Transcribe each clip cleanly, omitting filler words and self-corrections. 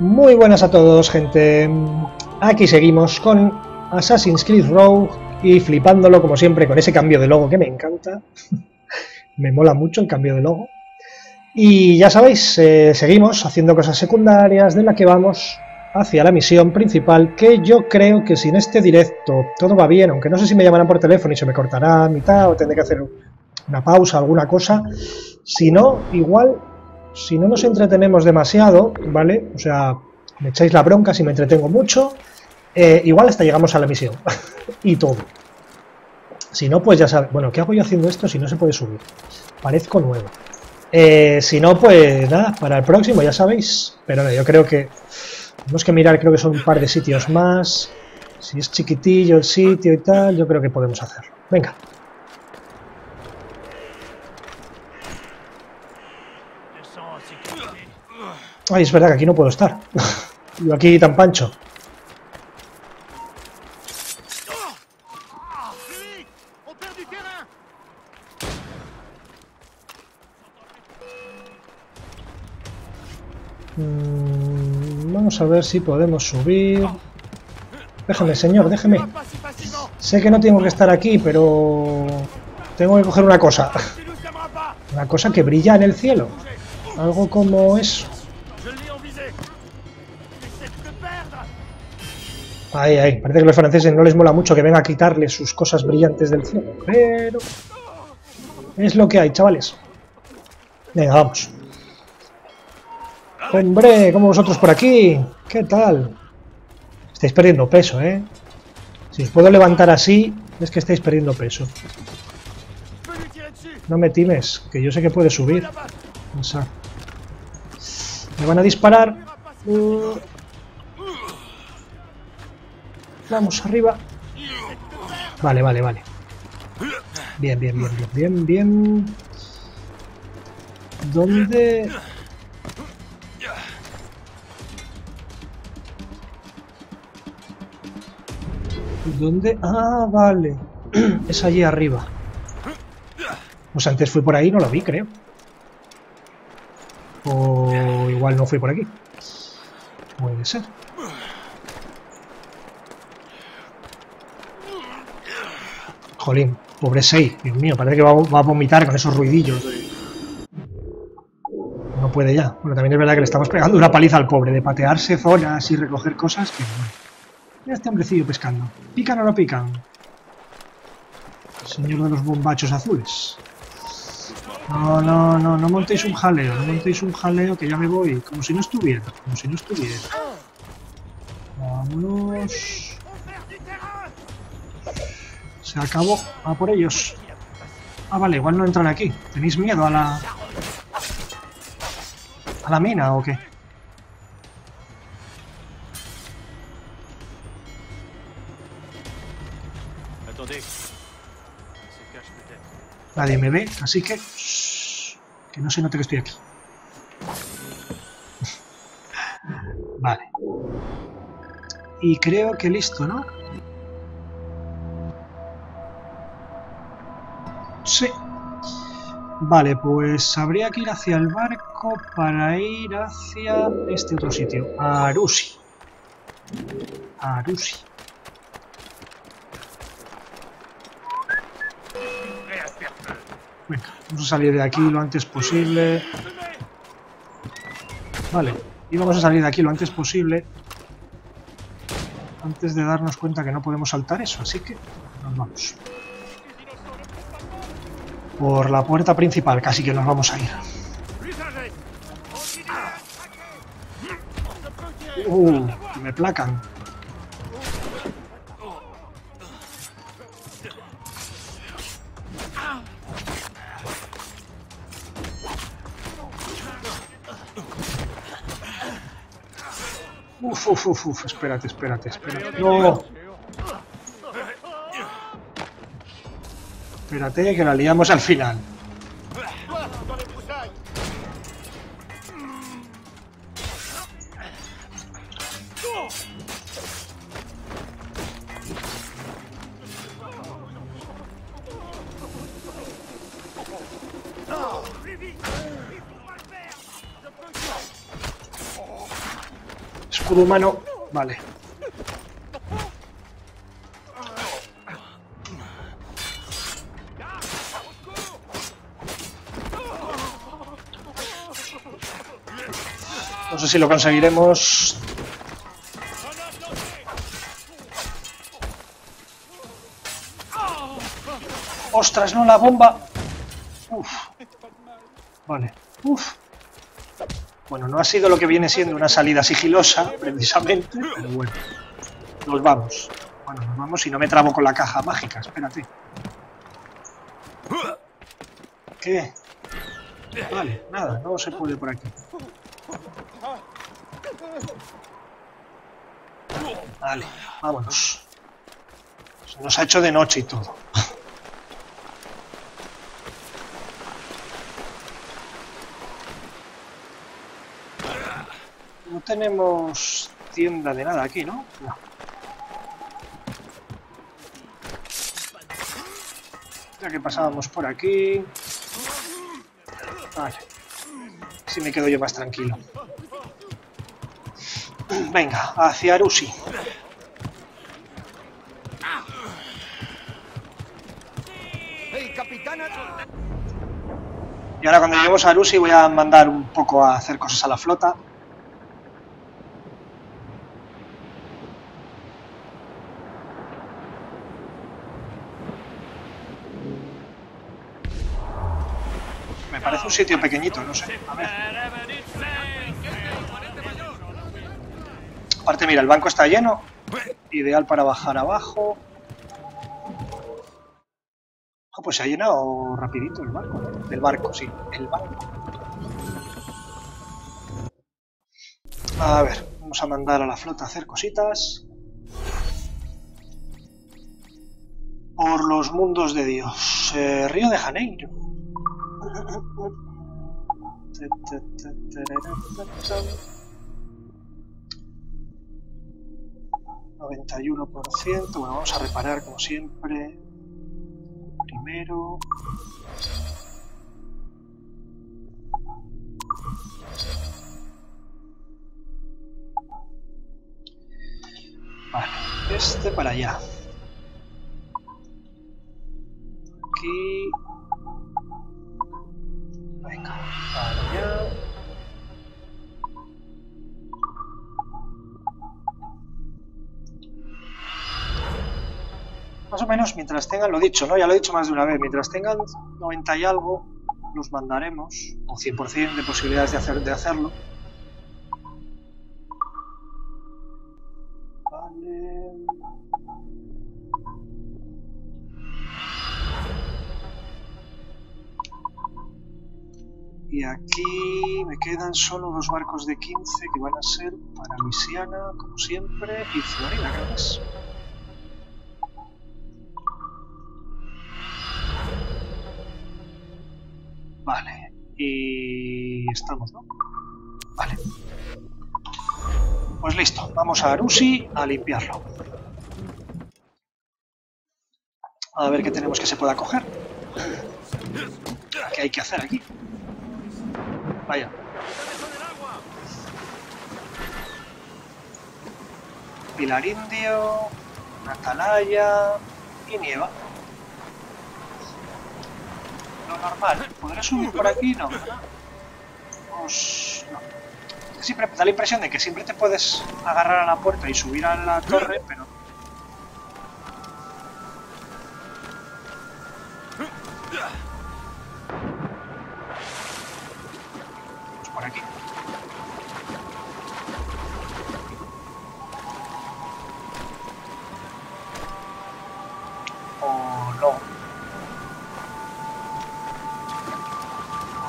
Muy buenas a todos, gente. Aquí seguimos con Assassin's Creed Rogue y flipándolo como siempre con ese cambio de logo que me encanta. Me mola mucho el cambio de logo. Y ya sabéis, seguimos haciendo cosas secundarias de la que vamos hacia la misión principal, que yo creo que sin este directo todo va bien, aunque no sé si me llamarán por teléfono y se me cortará a mitad o tendré que hacer una pausa, alguna cosa. Si no, igual... Si no nos entretenemos demasiado, ¿vale? O sea, me echáis la bronca si me entretengo mucho. Igual hasta llegamos a la misión. Y todo. Si no, pues ya sabéis. Bueno, ¿qué hago yo haciendo esto si no se puede subir? Parezco nuevo. Si no, pues nada, para el próximo, ya sabéis. Pero no, yo creo que... Tenemos que mirar, creo que son un par de sitios más. Si es chiquitillo el sitio y tal, yo creo que podemos hacerlo. Venga. Ay, es verdad que aquí no puedo estar. Yo aquí tan pancho. Vamos a ver si podemos subir. Déjeme, señor, déjeme. Sé que no tengo que estar aquí, pero... Tengo que coger una cosa. Una cosa que brilla en el cielo. Algo como eso. Ahí, ahí. Parece que a los franceses no les mola mucho que venga a quitarles sus cosas brillantes del cielo. Pero... Es lo que hay, chavales. Venga, vamos. ¡Hombre! ¿Cómo vosotros por aquí? ¿Qué tal? Estáis perdiendo peso, ¿eh? Si os puedo levantar así, es que estáis perdiendo peso. No me times, que yo sé que puede subir. Pensad. Me van a disparar. Vamos, arriba. Vale, vale, vale. Bien, bien, bien, bien, bien, bien. ¿Dónde? ¿Dónde? Ah, vale. Es allí arriba. Pues antes fui por ahí y no lo vi, creo. O igual no fui por aquí. Puede ser. Jolín, pobre Shay, Dios mío, parece que va a vomitar con esos ruidillos. No puede ya. Bueno, también es verdad que le estamos pegando una paliza al pobre de patearse zonas y recoger cosas que... Mira este hombrecillo pescando. ¿Pican o no pican? El señor de los bombachos azules. No, no, no, no montéis un jaleo, no montéis un jaleo que ya me voy. Como si no estuviera, como si no estuviera. Vámonos... Se acabó. A por ellos. Ah, vale, igual no entran aquí. ¿Tenéis miedo a la... a la mina o qué? Nadie me ve, así que... Shh, que no se note que estoy aquí. Vale. Y creo que listo, ¿no? Sí. Vale, pues habría que ir hacia el barco para ir hacia este otro sitio. Arusi. Arusi. Venga, vamos a salir de aquí lo antes posible. Vale, y vamos a salir de aquí lo antes posible. Antes de darnos cuenta que no podemos saltar eso, así que nos vamos. Por la puerta principal, casi que nos vamos a ir. Me placan. Espérate, espérate, espérate. No. Espérate, que la liamos al final. escudo humano. Vale. No sé si lo conseguiremos. ¡Ostras, no, la bomba! Uf. Vale. Uf. Bueno, no ha sido lo que viene siendo una salida sigilosa, precisamente, pero bueno. Nos vamos. Bueno, nos vamos y no me trabo con la caja mágica, espérate. ¿Qué? Vale, nada, no se puede por aquí. Vale, vámonos. Se nos ha hecho de noche y todo. No tenemos tienda de nada aquí, ¿no? No. Ya que pasábamos por aquí... Vale. Así me quedo yo más tranquilo. Venga, hacia Arusi. Y ahora cuando lleguemos a Arusi voy a mandar un poco a hacer cosas a la flota. Me parece un sitio pequeñito, no sé. A ver. Aparte, mira, el banco está lleno. Ideal para bajar abajo. Oh, pues se ha llenado rapidito el barco. El barco, sí. El barco. A ver, vamos a mandar a la flota a hacer cositas. Por los mundos de Dios. Río de Janeiro. ...91%... Bueno, vamos a reparar como siempre. Primero. Vale, este para allá. Aquí. Venga, para allá. Más o menos mientras tengan, lo dicho, ¿no? Ya lo he dicho más de una vez, mientras tengan 90 y algo, los mandaremos, o 100% de posibilidades de hacerlo. Vale. Y aquí me quedan solo dos barcos de 15 que van a ser para Luisiana, como siempre, y Florida, creo que es. Vale, y estamos, ¿no? Vale. Pues listo, vamos a Arusi a limpiarlo. A ver qué tenemos que se pueda coger. ¿Qué hay que hacer aquí? Vaya. Pilar indio, una atalaya y nieva. Lo normal. ¿Podré subir por aquí? No. Pues, no. Siempre da la impresión de que siempre te puedes agarrar a la puerta y subir a la torre, pero... Pues por aquí. O no.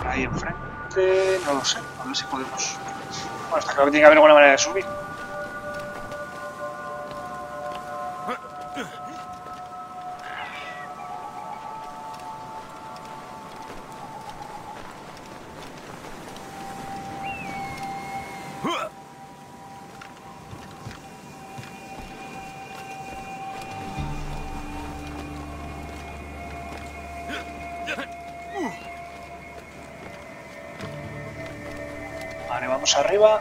Ahí enfrente, no lo sé, a ver si podemos... Bueno, está claro que tiene que haber alguna manera de subir. Arriba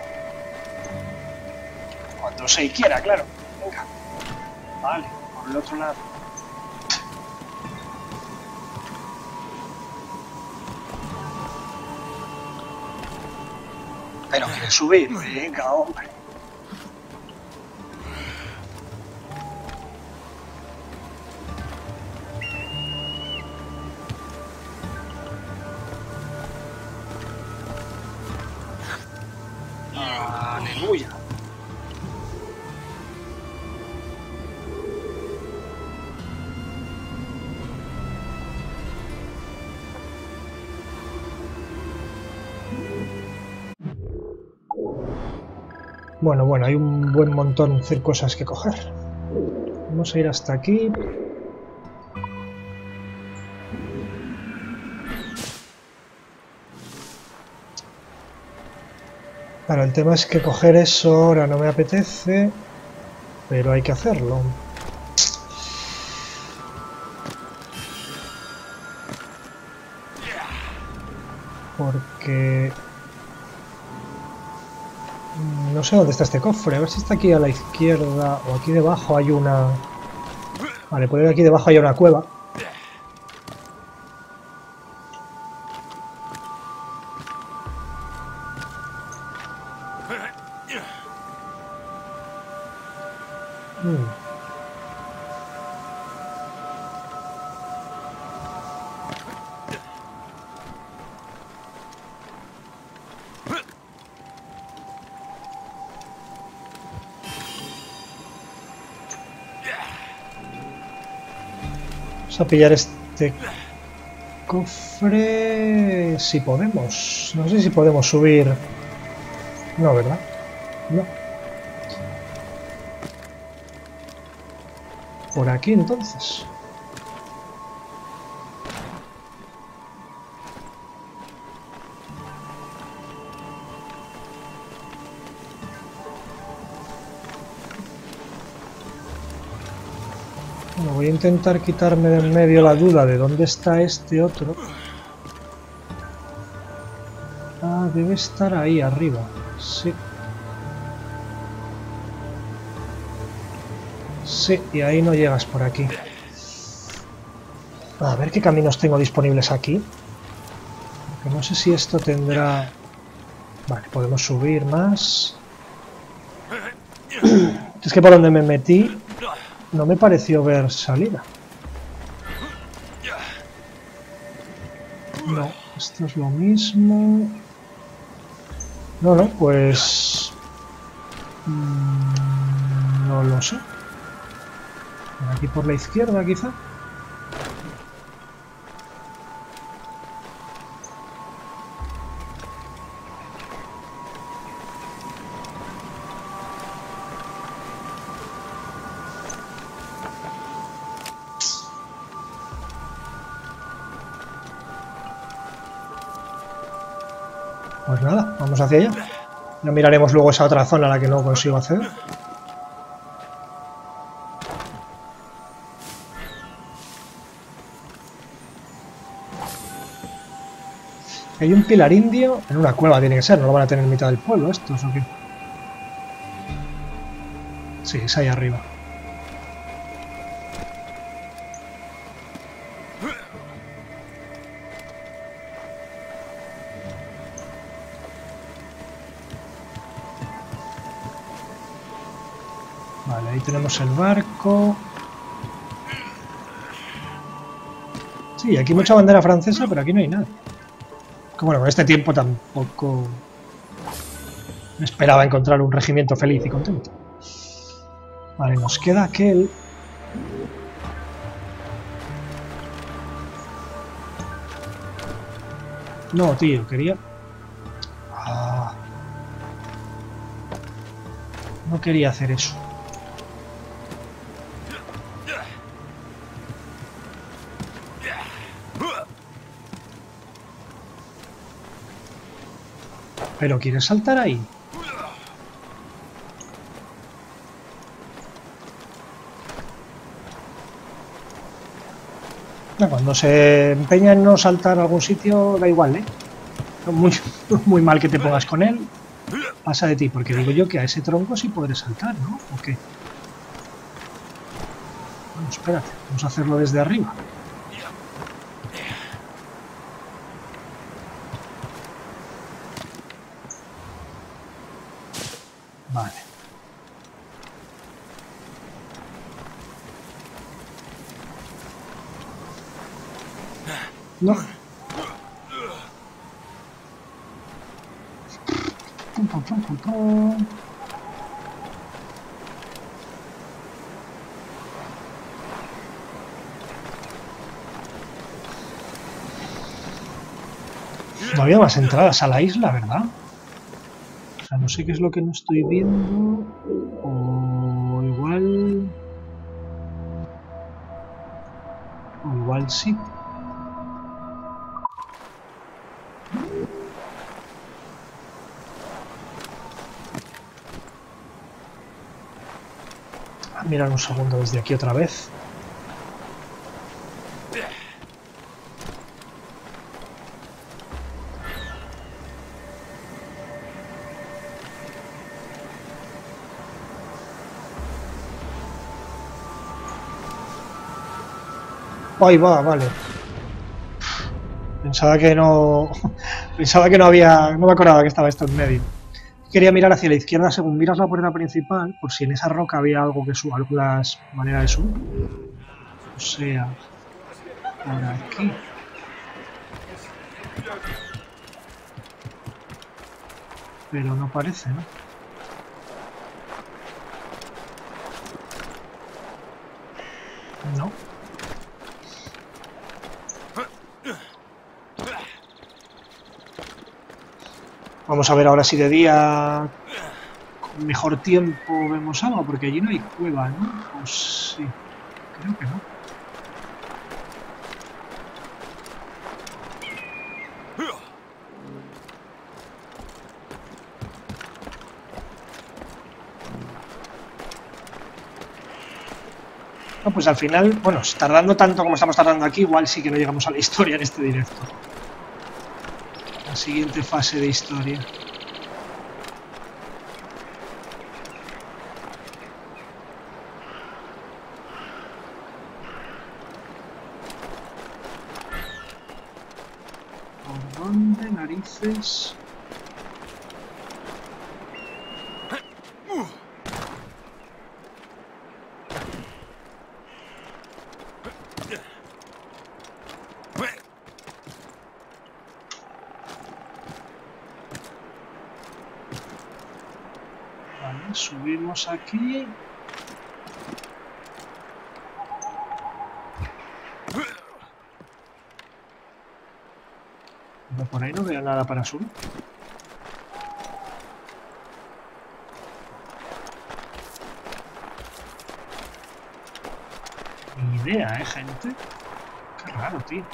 Cuando Shay quiera, claro. Venga. Vale, por el otro lado. Pero quiere subir. Venga, hombre. Aleluya. Bueno, bueno, hay un buen montón de cosas que coger. Vamos a ir hasta aquí. Claro, el tema es que coger eso ahora no me apetece, pero hay que hacerlo. Porque... no sé dónde está este cofre, a ver si está aquí a la izquierda o aquí debajo hay una... Vale, puede que aquí debajo haya una cueva. A pillar este cofre si podemos. No sé si podemos subir. No, ¿verdad? No. Por aquí entonces. Voy a intentar quitarme de en medio la duda de dónde está este otro. Ah, debe estar ahí arriba. Sí. Sí, y ahí no llegas por aquí. A ver qué caminos tengo disponibles aquí. Porque no sé si esto tendrá... Vale, podemos subir más. Es que por donde me metí... no me pareció ver salida. No, esto es lo mismo. No, no, pues... no lo sé. Aquí por la izquierda, quizá. Pues nada, vamos hacia allá. Ya miraremos luego esa otra zona a la que no consigo acceder. Hay un pilar indio en una cueva, tiene que ser. No lo van a tener en mitad del pueblo estos, ¿o qué? Sí, es ahí arriba. Tenemos el barco. Sí, aquí mucha bandera francesa, pero aquí no hay nada. Que bueno, con este tiempo tampoco me esperaba encontrar un regimiento feliz y contento. Vale, nos queda aquel. No, tío, quería... ah. No quería hacer eso. ¿Pero quieres saltar ahí? No, cuando se empeña en no saltar a algún sitio, da igual, ¿eh? Muy mal que te pongas con él. pasa de ti, porque digo yo que a ese tronco sí podré saltar, ¿no? ¿O qué? Bueno, espérate, vamos a hacerlo desde arriba. Vale. No. Pum, pum, pum, pum, pum. No había más entradas a la isla, ¿verdad? O sea, no sé qué es lo que no estoy viendo. O igual... O igual sí. Mirar un segundo desde aquí otra vez. Ahí va, vale. Pensaba que no... Pensaba que no había... No me acordaba que estaba esto en medio. Quería mirar hacia la izquierda según miras la puerta principal, por si en esa roca había algo que suba, alguna manera de subir. O sea, por aquí. Pero no parece, ¿no? No. Vamos a ver ahora si de día, con mejor tiempo, vemos algo, porque allí no hay cueva, ¿no? Pues sí, creo que no. No, pues al final, bueno, tardando tanto como estamos tardando aquí, igual sí que no llegamos a la historia en este directo. Siguiente fase de historia. ¿Por dónde narices? Aquí. Pero por ahí no veo nada para subir. Ni idea, gente. Qué raro, tío.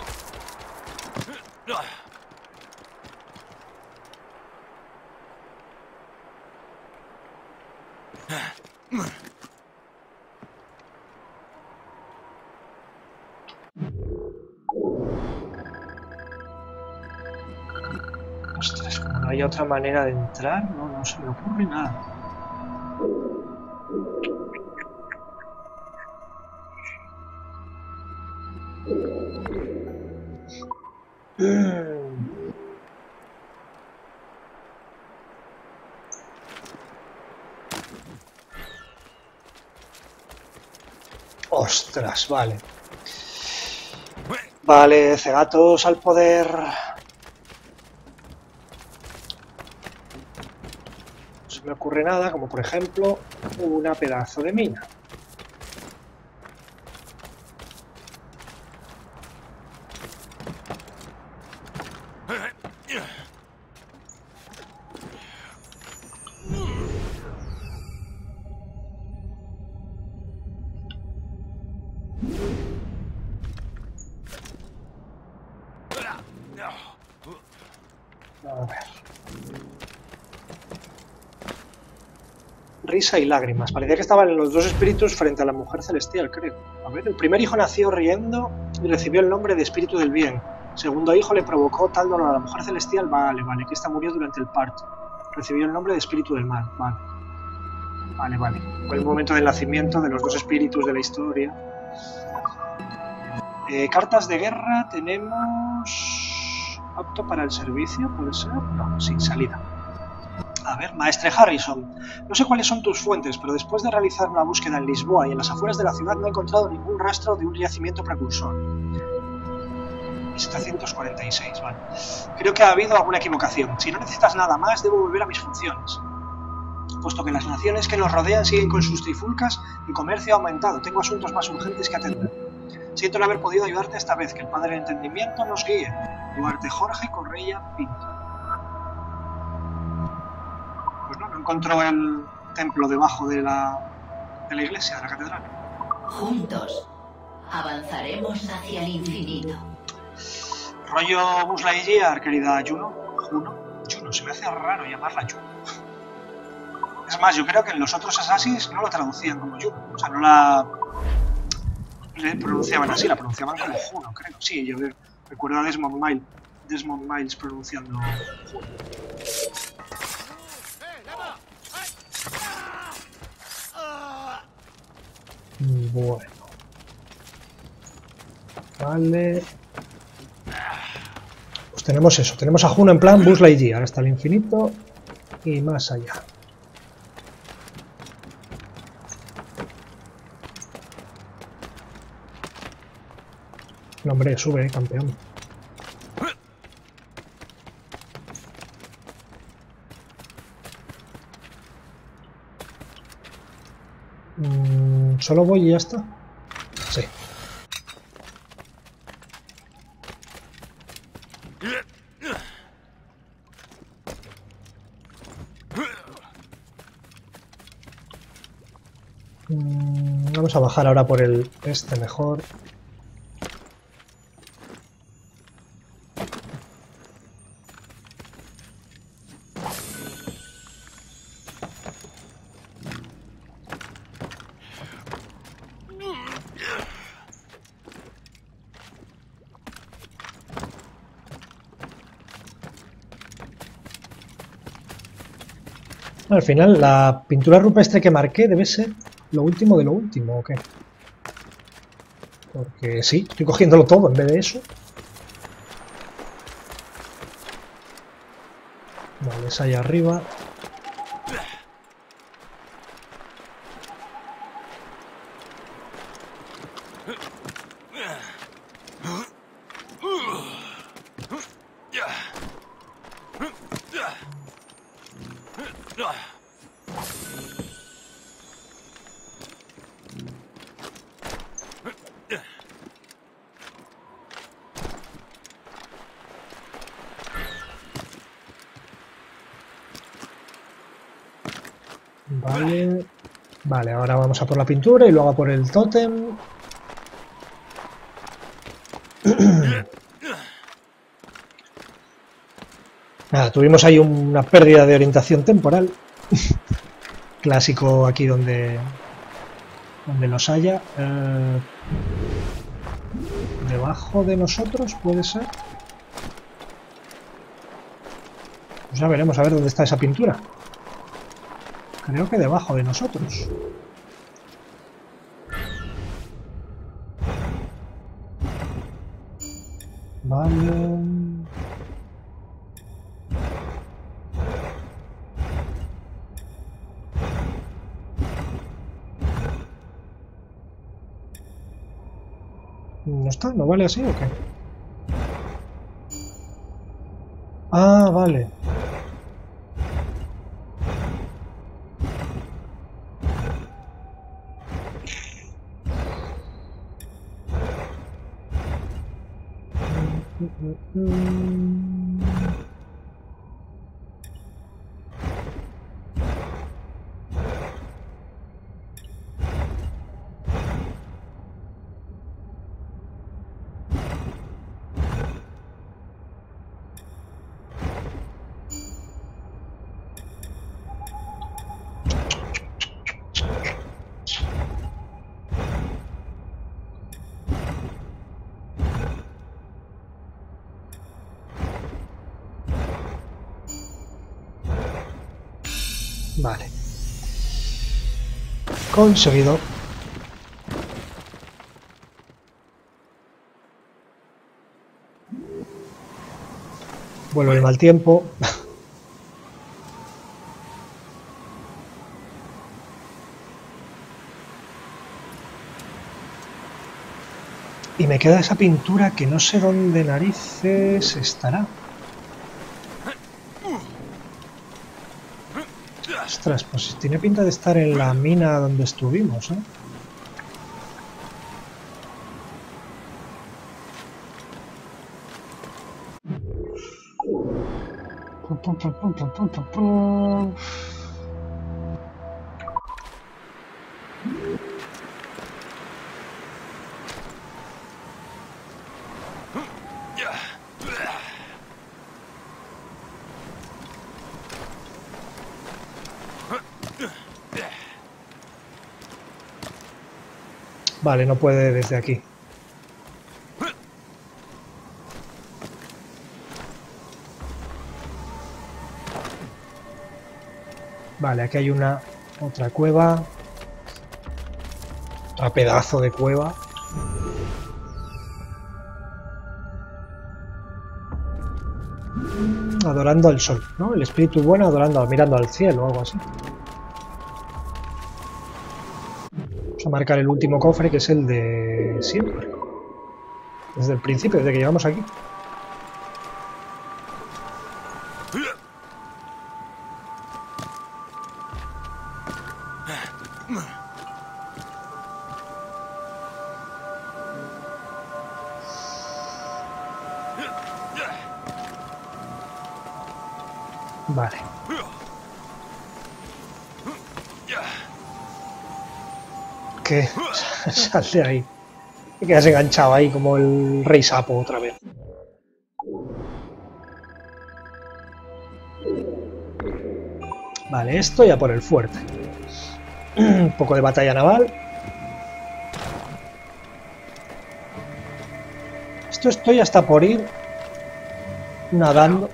Otra manera de entrar, no se me ocurre nada. Ostras, vale. Vale, cegatos al poder. No ocurre nada, como por ejemplo una pedazo de mina. Y lágrimas. Parecía que estaban los dos espíritus frente a la mujer celestial, creo. A ver, el primer hijo nació riendo y recibió el nombre de espíritu del bien. El segundo hijo le provocó tal dolor a la mujer celestial, vale, que ésta murió durante el parto. recibió el nombre de Espíritu del Mal. Vale, vale, vale. Fue el momento del nacimiento de los dos espíritus de la historia. Cartas de guerra tenemos... ¿Apto para el servicio? ¿Puede ser? No, sin salida. A ver, maestre Harrison, no sé cuáles son tus fuentes, pero después de realizar una búsqueda en Lisboa y en las afueras de la ciudad no he encontrado ningún rastro de un yacimiento precursor. 746, vale. Creo que ha habido alguna equivocación. Si no necesitas nada más, debo volver a mis funciones. Puesto que las naciones que nos rodean siguen con sus trifulcas, mi comercio ha aumentado. Tengo asuntos más urgentes que atender. Siento no haber podido ayudarte esta vez. Que el Padre del Entendimiento nos guíe. Duarte Jorge Correia Pinto. Pues no, no encontró el templo debajo de la iglesia, de la catedral. Juntos avanzaremos hacia el infinito. Rollo Musla y Giar, querida Juno. Juno, se me hace raro llamarla Juno. Es más, yo creo que en los otros Assassins no lo traducían como Juno. O sea, no la pronunciaban así, la pronunciaban como Juno, creo. Sí, yo recuerdo a Desmond Miles pronunciando Juno. Bueno. Vale. Pues tenemos eso, tenemos a Juno en plan Buzz Lightyear hasta el infinito y más allá. No, hombre, sube, campeón. Solo voy y ya está. Sí. Vamos a bajar ahora por el este mejor. Al final, la pintura rupestre que marqué debe ser lo último de lo último, ¿o qué? Porque sí, estoy cogiéndolo todo en vez de eso. Vale, es allá arriba. Vale, ahora vamos a por la pintura y luego a por el tótem. Nada, tuvimos ahí una pérdida de orientación temporal. Clásico aquí donde los haya. Debajo de nosotros, puede ser. Pues ya veremos a ver dónde está esa pintura. Creo que debajo de nosotros. Vale. ¿No está? ¿No vale así o qué? Ah, vale. Vale. Conseguido. Vuelve el mal tiempo. Y me queda esa pintura que no sé dónde narices estará. Ostras, pues tiene pinta de estar en la mina donde estuvimos, ¿eh? Vale, no puede desde aquí. Vale, aquí hay una otra cueva. Otra pedazo de cueva. Adorando al sol, ¿no? El espíritu bueno adorando, mirando al cielo o algo así. A marcar el último cofre, que es el de siempre, desde el principio, desde que llevamos aquí. Vale. ¿Qué? Sal de ahí. Te quedas enganchado ahí como el rey sapo otra vez. Vale, esto ya por el fuerte. Un poco de batalla naval. Esto estoy hasta por ir nadando.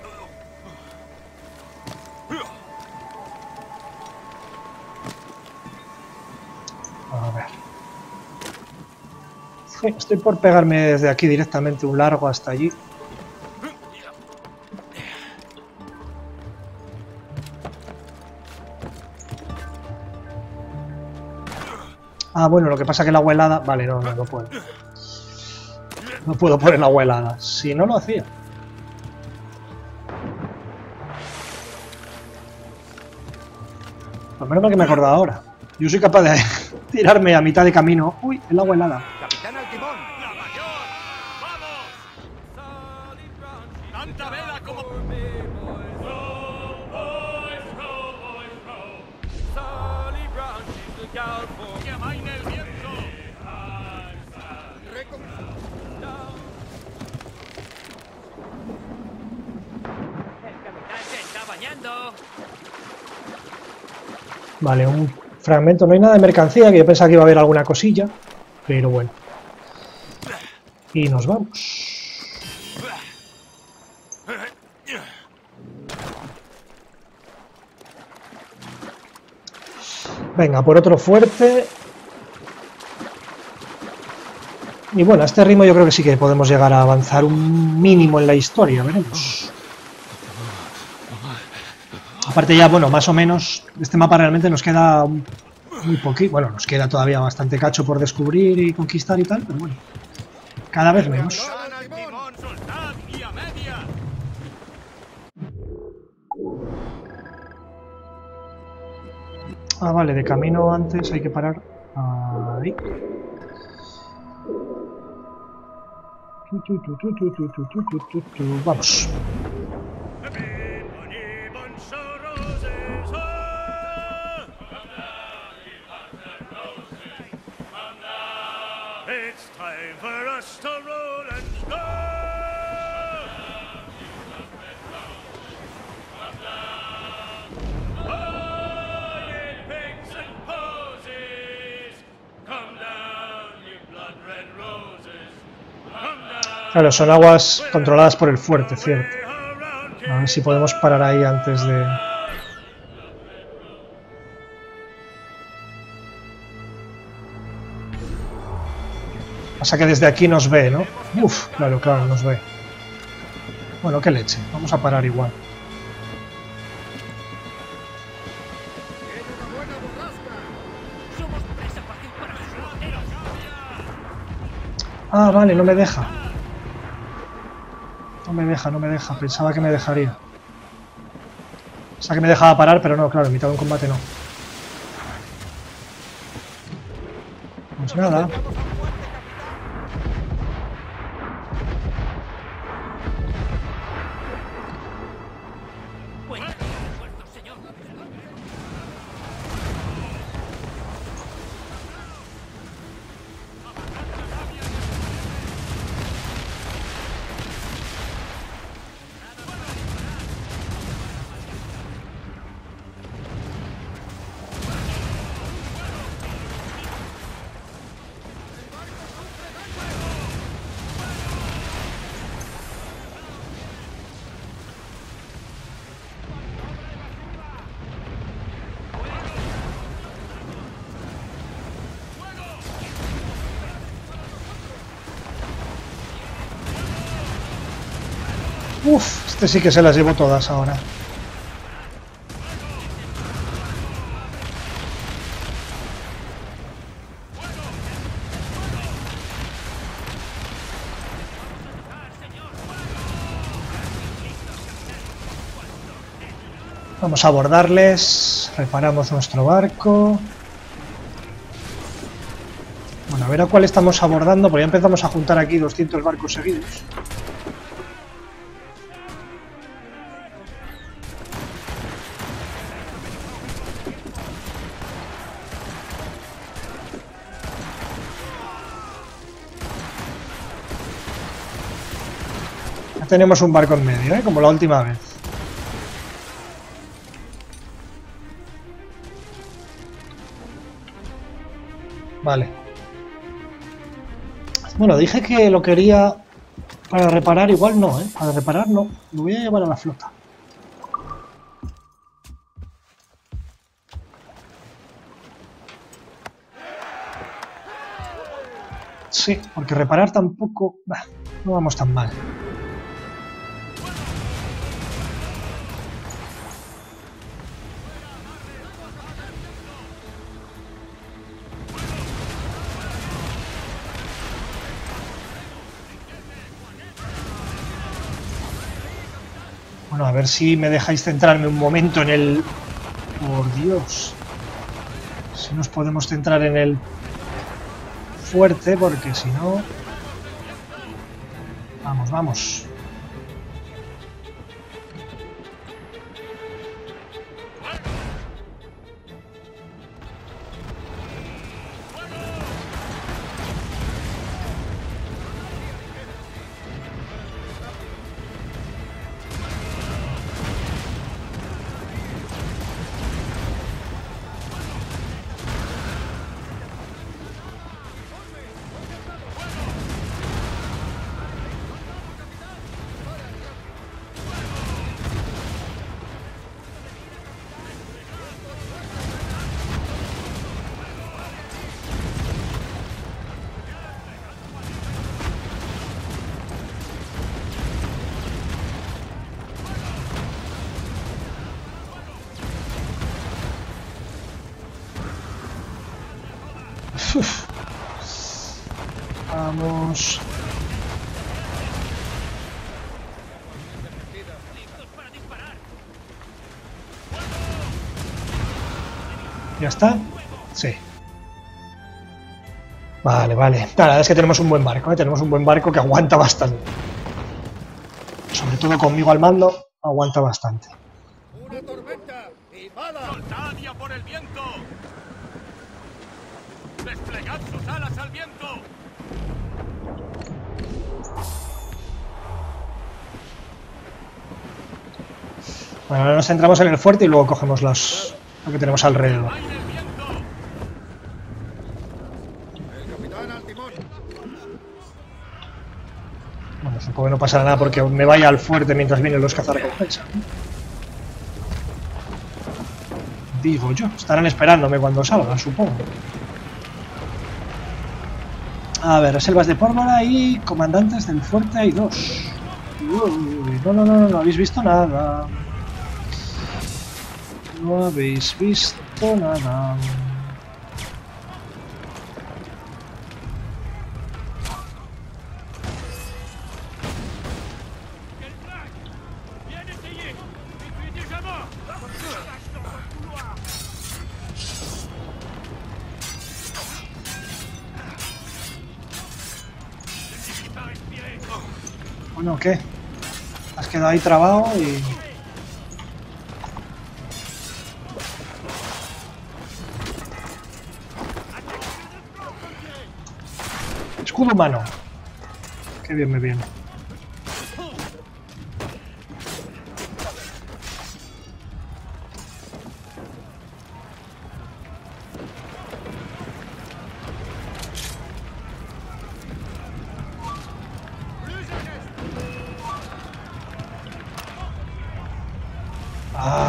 Estoy por pegarme desde aquí directamente un largo hasta allí. Ah, bueno, lo que pasa es que la abuelada... Vale, no puedo. No puedo poner la abuelada. Si no, lo hacía. Por lo menos que me acuerdo ahora. Yo soy capaz de tirarme a mitad de camino. Uy, el agua helada. Vale, un fragmento. No hay nada de mercancía, que yo pensaba que iba a haber alguna cosilla, pero bueno. Y nos vamos. Venga, por otro fuerte. Y bueno, a este ritmo yo creo que sí que podemos llegar a avanzar un mínimo en la historia, veremos. Aparte ya, bueno, más o menos, este mapa realmente nos queda muy poquito, bueno, nos queda todavía bastante cacho por descubrir y conquistar y tal, pero bueno, cada vez menos. Ah, vale, de camino antes hay que parar ahí. Vamos. Claro, son aguas controladas por el fuerte, cierto. A ver si podemos parar ahí antes de... Pasa que desde aquí nos ve, ¿no? Uf, claro, nos ve. Bueno, qué leche. Vamos a parar igual. Ah, vale, no me deja. No me deja. Pensaba que me dejaría. O sea, que me dejaba parar, pero no, claro, en mitad de un combate no. Pues nada. Uf, este sí que se las llevo todas ahora. Vamos a abordarles, reparamos nuestro barco. Bueno, a ver a cuál estamos abordando, porque ya empezamos a juntar aquí 200 barcos seguidos. Tenemos un barco en medio, ¿eh? Como la última vez. Vale. Bueno, dije que lo quería para reparar, igual no, ¿eh? Para reparar no. Lo voy a llevar a la flota. Sí, porque reparar tampoco... Bah, no vamos tan mal. Bueno, a ver si me dejáis centrarme un momento en el... Por Dios. Si nos podemos centrar en el fuerte, porque si no... Vamos, vamos. Uf. Vamos. ¿Ya está? Sí. Vale, vale. La verdad es que tenemos un buen barco, ¿eh? Tenemos un buen barco que aguanta bastante. Sobre todo conmigo al mando, aguanta bastante. Una tormenta y bala. Soltadia por el viento. ¡Desplegad sus alas al viento! Bueno, ahora nos centramos en el fuerte y luego cogemos lo que tenemos alrededor. Bueno, supongo que no pasará nada porque me vaya al fuerte mientras vienen los cazarrecompensas. Digo yo, estarán esperándome cuando salga, supongo. A ver, reservas de pólvora y comandantes del fuerte hay dos. Uy, no habéis visto nada. No habéis visto nada. Bueno, ¿qué? Has quedado ahí trabado y... Escudo humano. Qué bien me viene.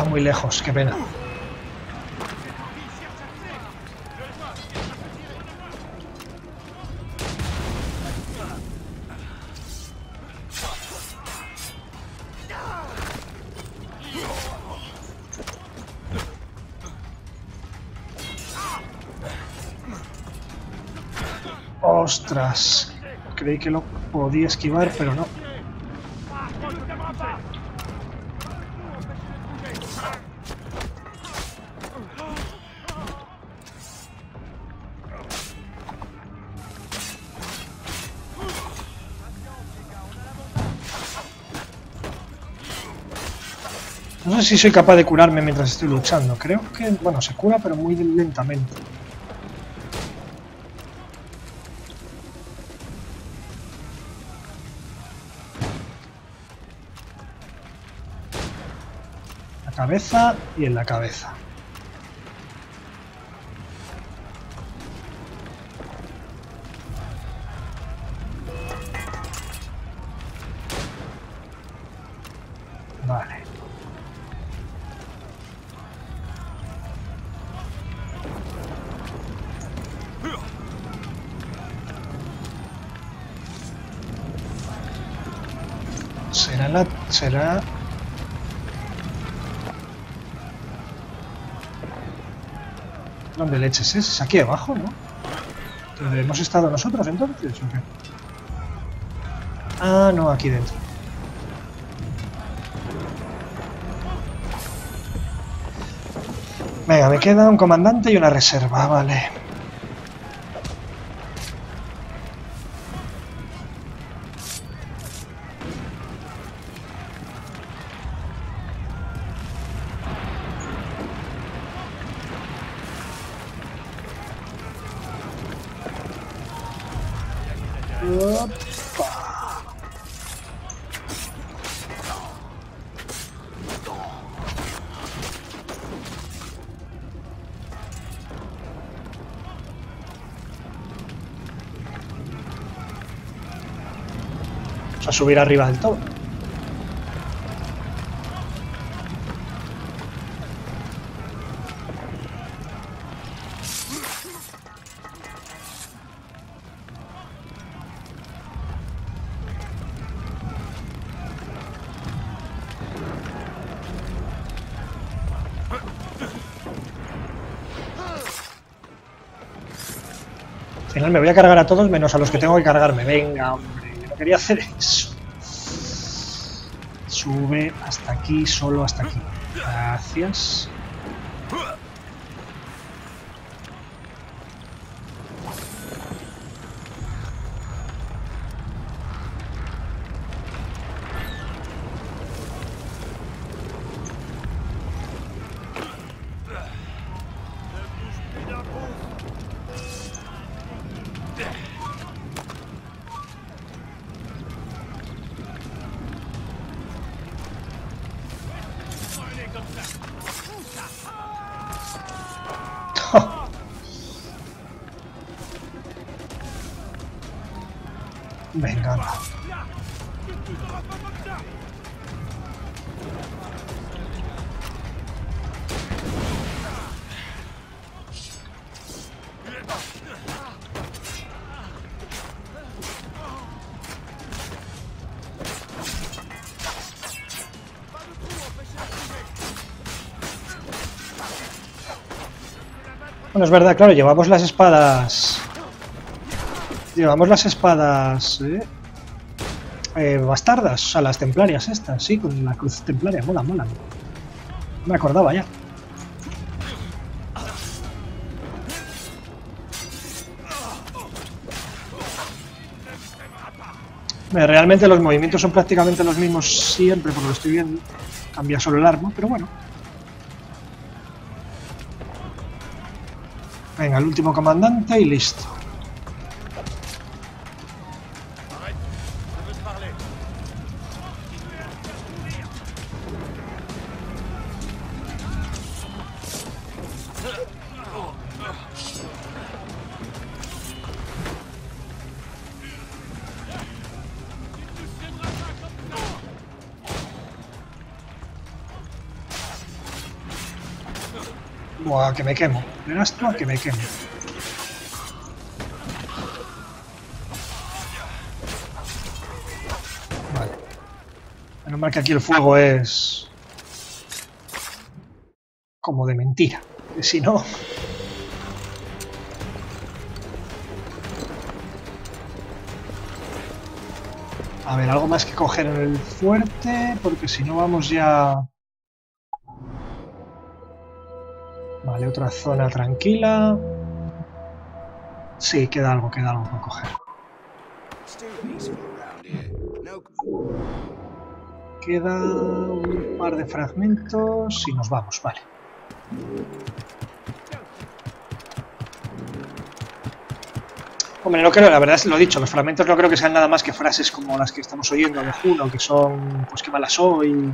Muy lejos, qué pena. Ostras, creí que lo podía esquivar, pero no. No sé si soy capaz de curarme mientras estoy luchando. Creo que, bueno, se cura, pero muy lentamente. La cabeza y en la cabeza. Será... ¿Dónde leches es? Es aquí abajo, ¿no? ¿Dónde hemos estado nosotros entonces? ¿O qué? Ah, no, aquí dentro. Venga, me queda un comandante y una reserva, vale. Subir arriba del todo. Al final me voy a cargar a todos menos a los que tengo que cargarme. Venga, hombre, yo no quería hacer eso. Sube hasta aquí, solo hasta aquí. Gracias. Venga, va. Bueno, es verdad, claro, llevamos las espadas. Llevamos las espadas. Bastardas, o sea, las templarias estas, sí, con la cruz templaria, mola, mola. Me acordaba ya. Realmente los movimientos son prácticamente los mismos siempre, porque lo estoy viendo. Cambia solo el arma, pero bueno. Venga, el último comandante y listo. Buah, que me quemo. Verás tú a que me quemo. Vale. Menos mal que aquí el fuego es... como de mentira. Que si no... A ver, algo más que coger en el fuerte, porque si no vamos ya... Vale, otra zona tranquila. Sí, queda algo por coger. Queda un par de fragmentos y nos vamos, vale. Hombre, no creo, la verdad es lo dicho, los fragmentos no creo que sean nada más que frases como las que estamos oyendo de Juno, que son, pues qué mala soy,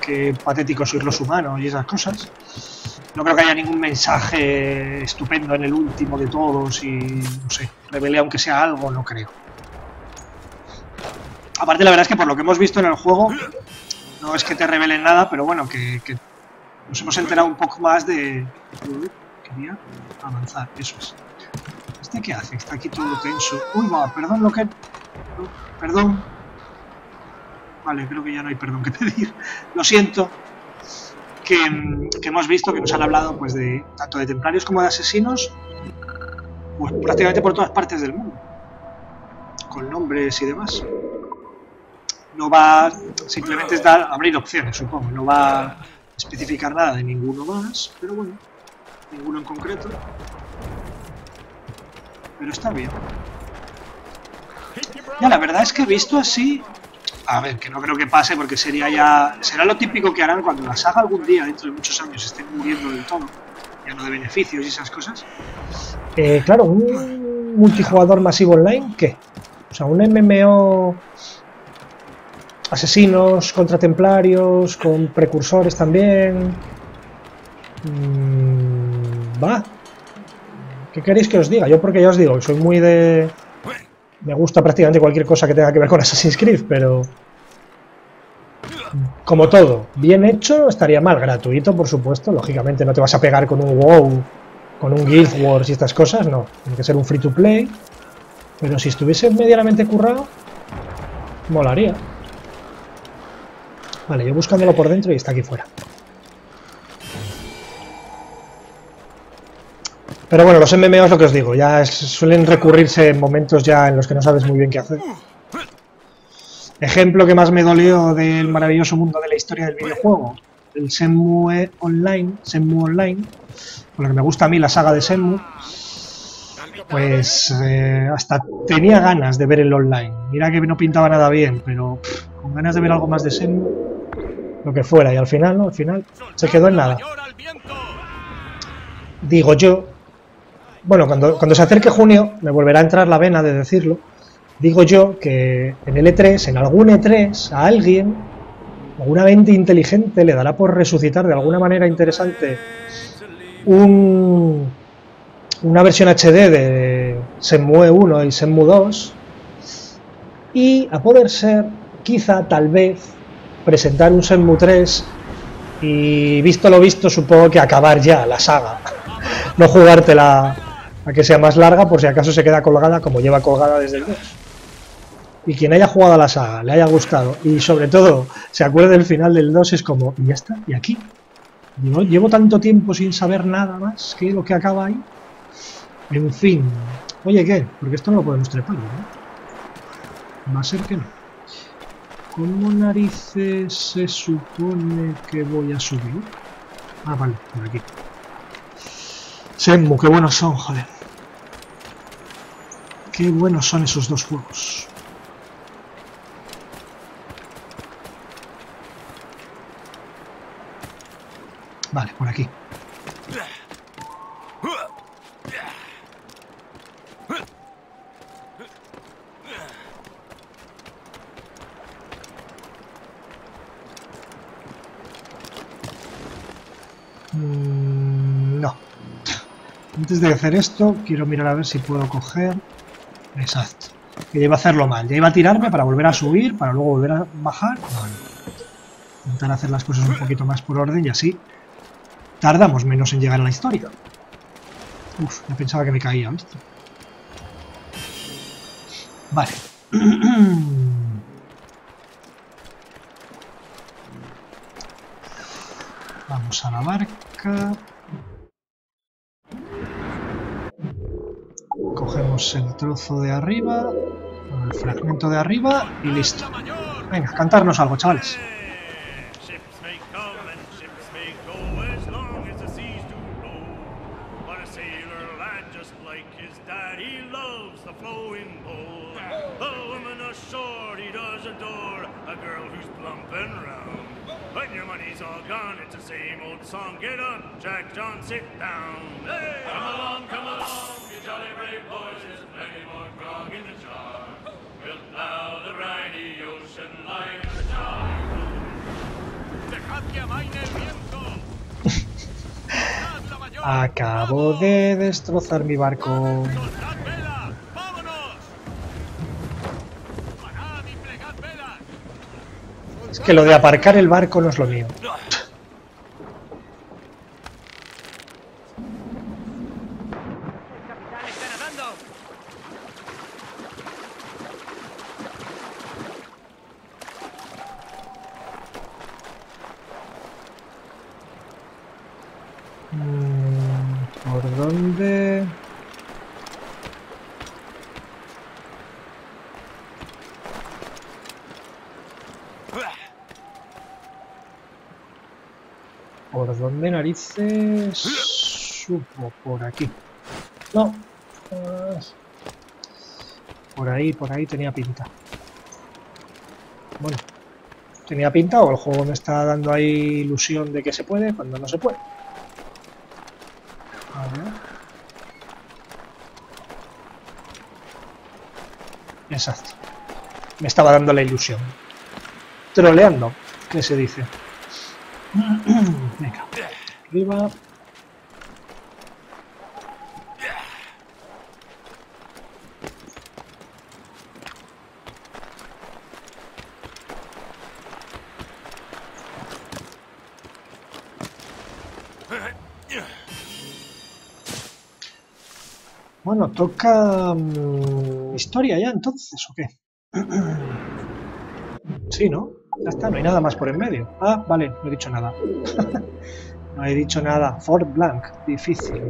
qué patético sois los humanos y esas cosas. No creo que haya ningún mensaje estupendo en el último de todos y, no sé, revele aunque sea algo, no creo. Aparte, la verdad es que por lo que hemos visto en el juego, no es que te revelen nada, pero bueno, que nos hemos enterado un poco más de... Quería avanzar, eso es. ¿Este qué hace? Está aquí todo tenso. Uy, va, perdón lo que... Perdón. Vale, creo que ya no hay perdón que pedir. Lo siento. Que hemos visto, que nos han hablado pues de tanto de templarios como de asesinos, pues prácticamente por todas partes del mundo, con nombres y demás. No va, simplemente es dar, abrir opciones, supongo, no va a especificar nada de ninguno más, pero bueno, ninguno en concreto, pero está bien. Ya la verdad es que he visto así... A ver, que no creo que pase porque sería ya... Será lo típico que harán cuando la saga algún día, dentro de muchos años, estén muriendo del todo. Ya no de beneficios y esas cosas. Claro, un multijugador masivo online, ¿qué? O sea, un MMO... Asesinos contra templarios, con precursores también... Va. ¿Qué queréis que os diga? Yo porque ya os digo, soy muy de... Me gusta prácticamente cualquier cosa que tenga que ver con Assassin's Creed, pero... Como todo, bien hecho, estaría mal. Gratuito, por supuesto. Lógicamente no te vas a pegar con un WoW, con un Guild Wars y estas cosas, no. Tiene que ser un free to play. Pero si estuviese medianamente currado, molaría. Vale, yo buscándolo por dentro y está aquí fuera. Pero bueno, los MMO es lo que os digo, ya suelen recurrirse en momentos ya en los que no sabes muy bien qué hacer. Ejemplo que más me dolió del maravilloso mundo de la historia del videojuego, el Shenmue Online, por lo que me gusta a mí la saga de Shenmue, pues hasta tenía ganas de ver el online. Mira que no pintaba nada bien, pero con ganas de ver algo más de Shenmue, lo que fuera, y al final, ¿no? Al final se quedó en nada. Digo yo... Bueno, cuando se acerque junio, me volverá a entrar la vena de decirlo, digo yo que en el E3, en algún E3, a alguien, alguna mente inteligente, le dará por resucitar de alguna manera interesante una versión HD de Shenmue 1 y Shenmue 2 y, a poder ser, quizá, tal vez, presentar un Shenmue 3 y, visto lo visto, supongo que acabar ya la saga, no jugártela... a que sea más larga, por si acaso se queda colgada como lleva colgada desde el 2. Y quien haya jugado a la saga, le haya gustado, y sobre todo se acuerde del final del 2, es como, ¿y ya está? ¿Y aquí? No llevo tanto tiempo sin saber nada más que lo que acaba ahí. En fin. Oye, ¿qué? Porque esto no lo podemos trepar, ¿no? Va a ser que no. ¿Cómo narices se supone que voy a subir? Ah, vale, por aquí. Shenmue, qué buenos son, joder. Qué buenos son esos dos juegos. Vale, por aquí. No. Antes de hacer esto, quiero mirar a ver si puedo coger... Exacto. Que ya iba a hacerlo mal. Ya iba a tirarme para volver a subir, para luego volver a bajar. Vale. Intentar hacer las cosas un poquito más por orden y así... Tardamos menos en llegar a la historia. Uf, ya pensaba que me caía, ¿viste? Vale. Vamos a la barca. Cogemos el trozo de arriba, el fragmento de arriba y listo. Venga, cantarnos algo, chavales. Acabo de destrozar mi barco. Es que lo de aparcar el barco no es lo mío. Supo por aquí. No. Por ahí tenía pinta. Bueno, tenía pinta o el juego me está dando ahí ilusión de que se puede cuando no se puede. A ver. Exacto. Me estaba dando la ilusión. Troleando, ¿qué se dice? Venga. Arriba. Bueno, toca historia ya entonces, ¿o qué? Sí, ¿no? Ya está, no hay nada más por en medio. Ah, vale, no he dicho nada. No he dicho nada. Fort Blank, difícil.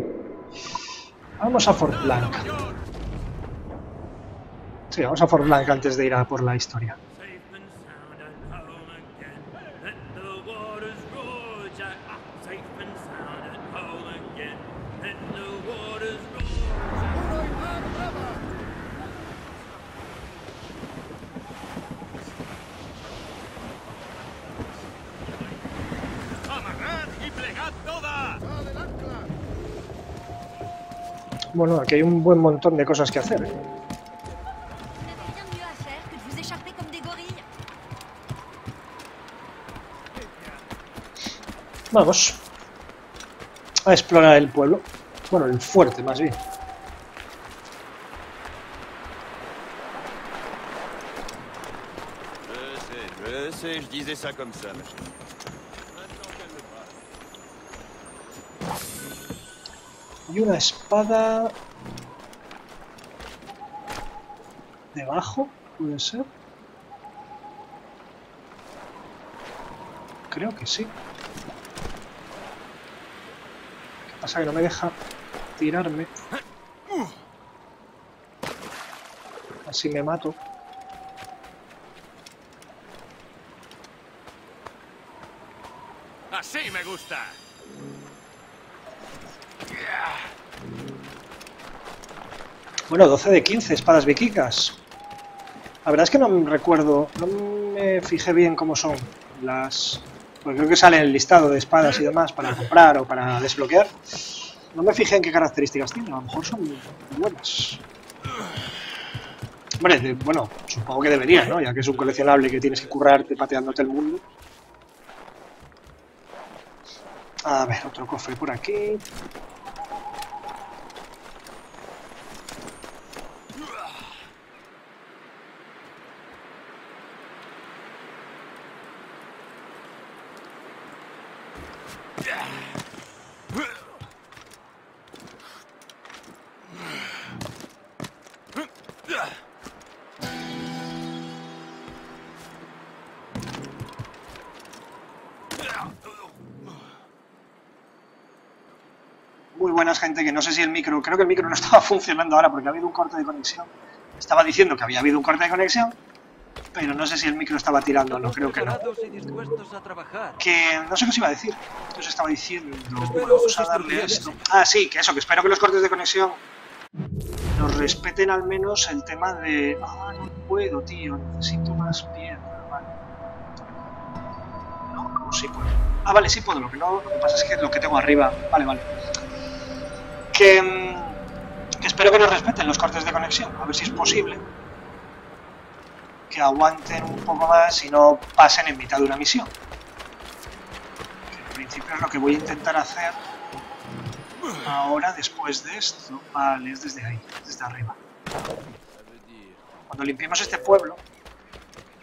Vamos a Fort Blank. Sí, vamos a Fort Blank antes de ir a por la historia. Bueno, aquí hay un buen montón de cosas que hacer. Vamos a explorar el pueblo. Bueno, el fuerte, más bien. Je disais ça comme ça, ma chérie. Y una espada debajo, puede ser. Creo que sí. Pasa que no me deja tirarme. Así me mato. Así me gusta. Bueno, 12 de 15 espadas vikicas. La verdad es que no me recuerdo, no me fijé bien cómo son las... Porque creo que sale el listado de espadas y demás para comprar o para desbloquear. No me fijé en qué características tienen, a lo mejor son muy buenas. Hombre, bueno, supongo que debería, ¿no? Ya que es un coleccionable que tienes que currarte pateándote el mundo. A ver, otro cofre por aquí. Gente que no sé si el micro, creo que el micro no estaba funcionando ahora porque ha habido un corte de conexión. Estaba diciendo que había habido un corte de conexión, pero no sé si el micro estaba tirando, no creo que no. Que no sé qué os iba a decir. Entonces estaba diciendo, vamos a darle esto. Ah, sí, que eso, que espero que los cortes de conexión nos respeten al menos el tema de... Ah, no puedo, tío, necesito más piedra, vale. No, no, sí puedo. Ah, vale, sí puedo, lo que pasa es que lo que tengo arriba, vale, vale. Que espero que nos respeten los cortes de conexión, a ver si es posible que aguanten un poco más y no pasen en mitad de una misión, que en principio es lo que voy a intentar hacer ahora después de esto. Vale, es desde ahí, desde arriba. Cuando limpiemos este pueblo,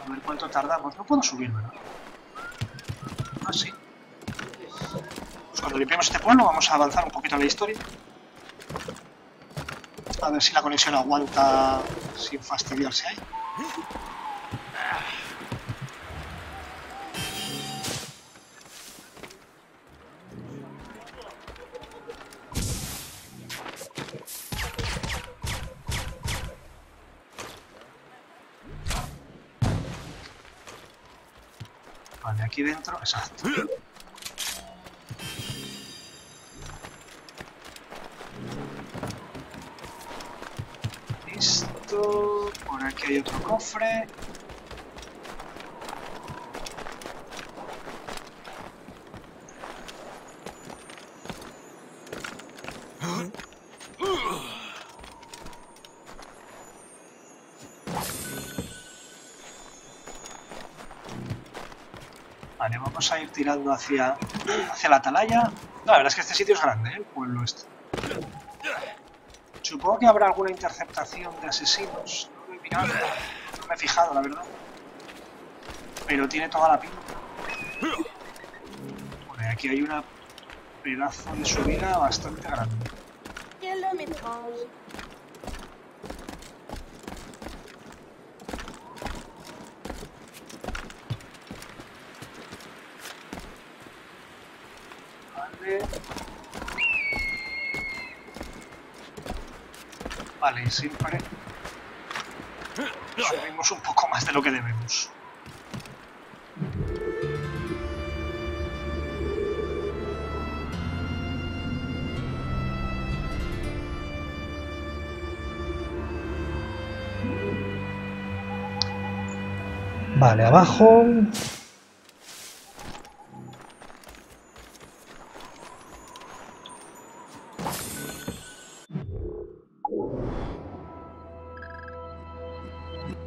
a ver cuánto tardamos. No puedo subir, ¿verdad? Ah, sí. Pues cuando limpiemos este pueblo vamos a avanzar un poquito en la historia. A ver si la conexión aguanta sin fastidiarse ahí. Vale, aquí dentro, exacto. Por aquí hay otro cofre. Vale, vamos a ir tirando hacia la atalaya. No, la verdad es que este sitio es grande, ¿eh? El pueblo este. Supongo que habrá alguna interceptación de asesinos. No lo he mirado, no me he fijado, la verdad. Pero tiene toda la pinta. Bueno, aquí hay una pedazo de subida bastante grande. Vale. Vale, siempre subimos un poco más de lo que debemos. Vale, abajo.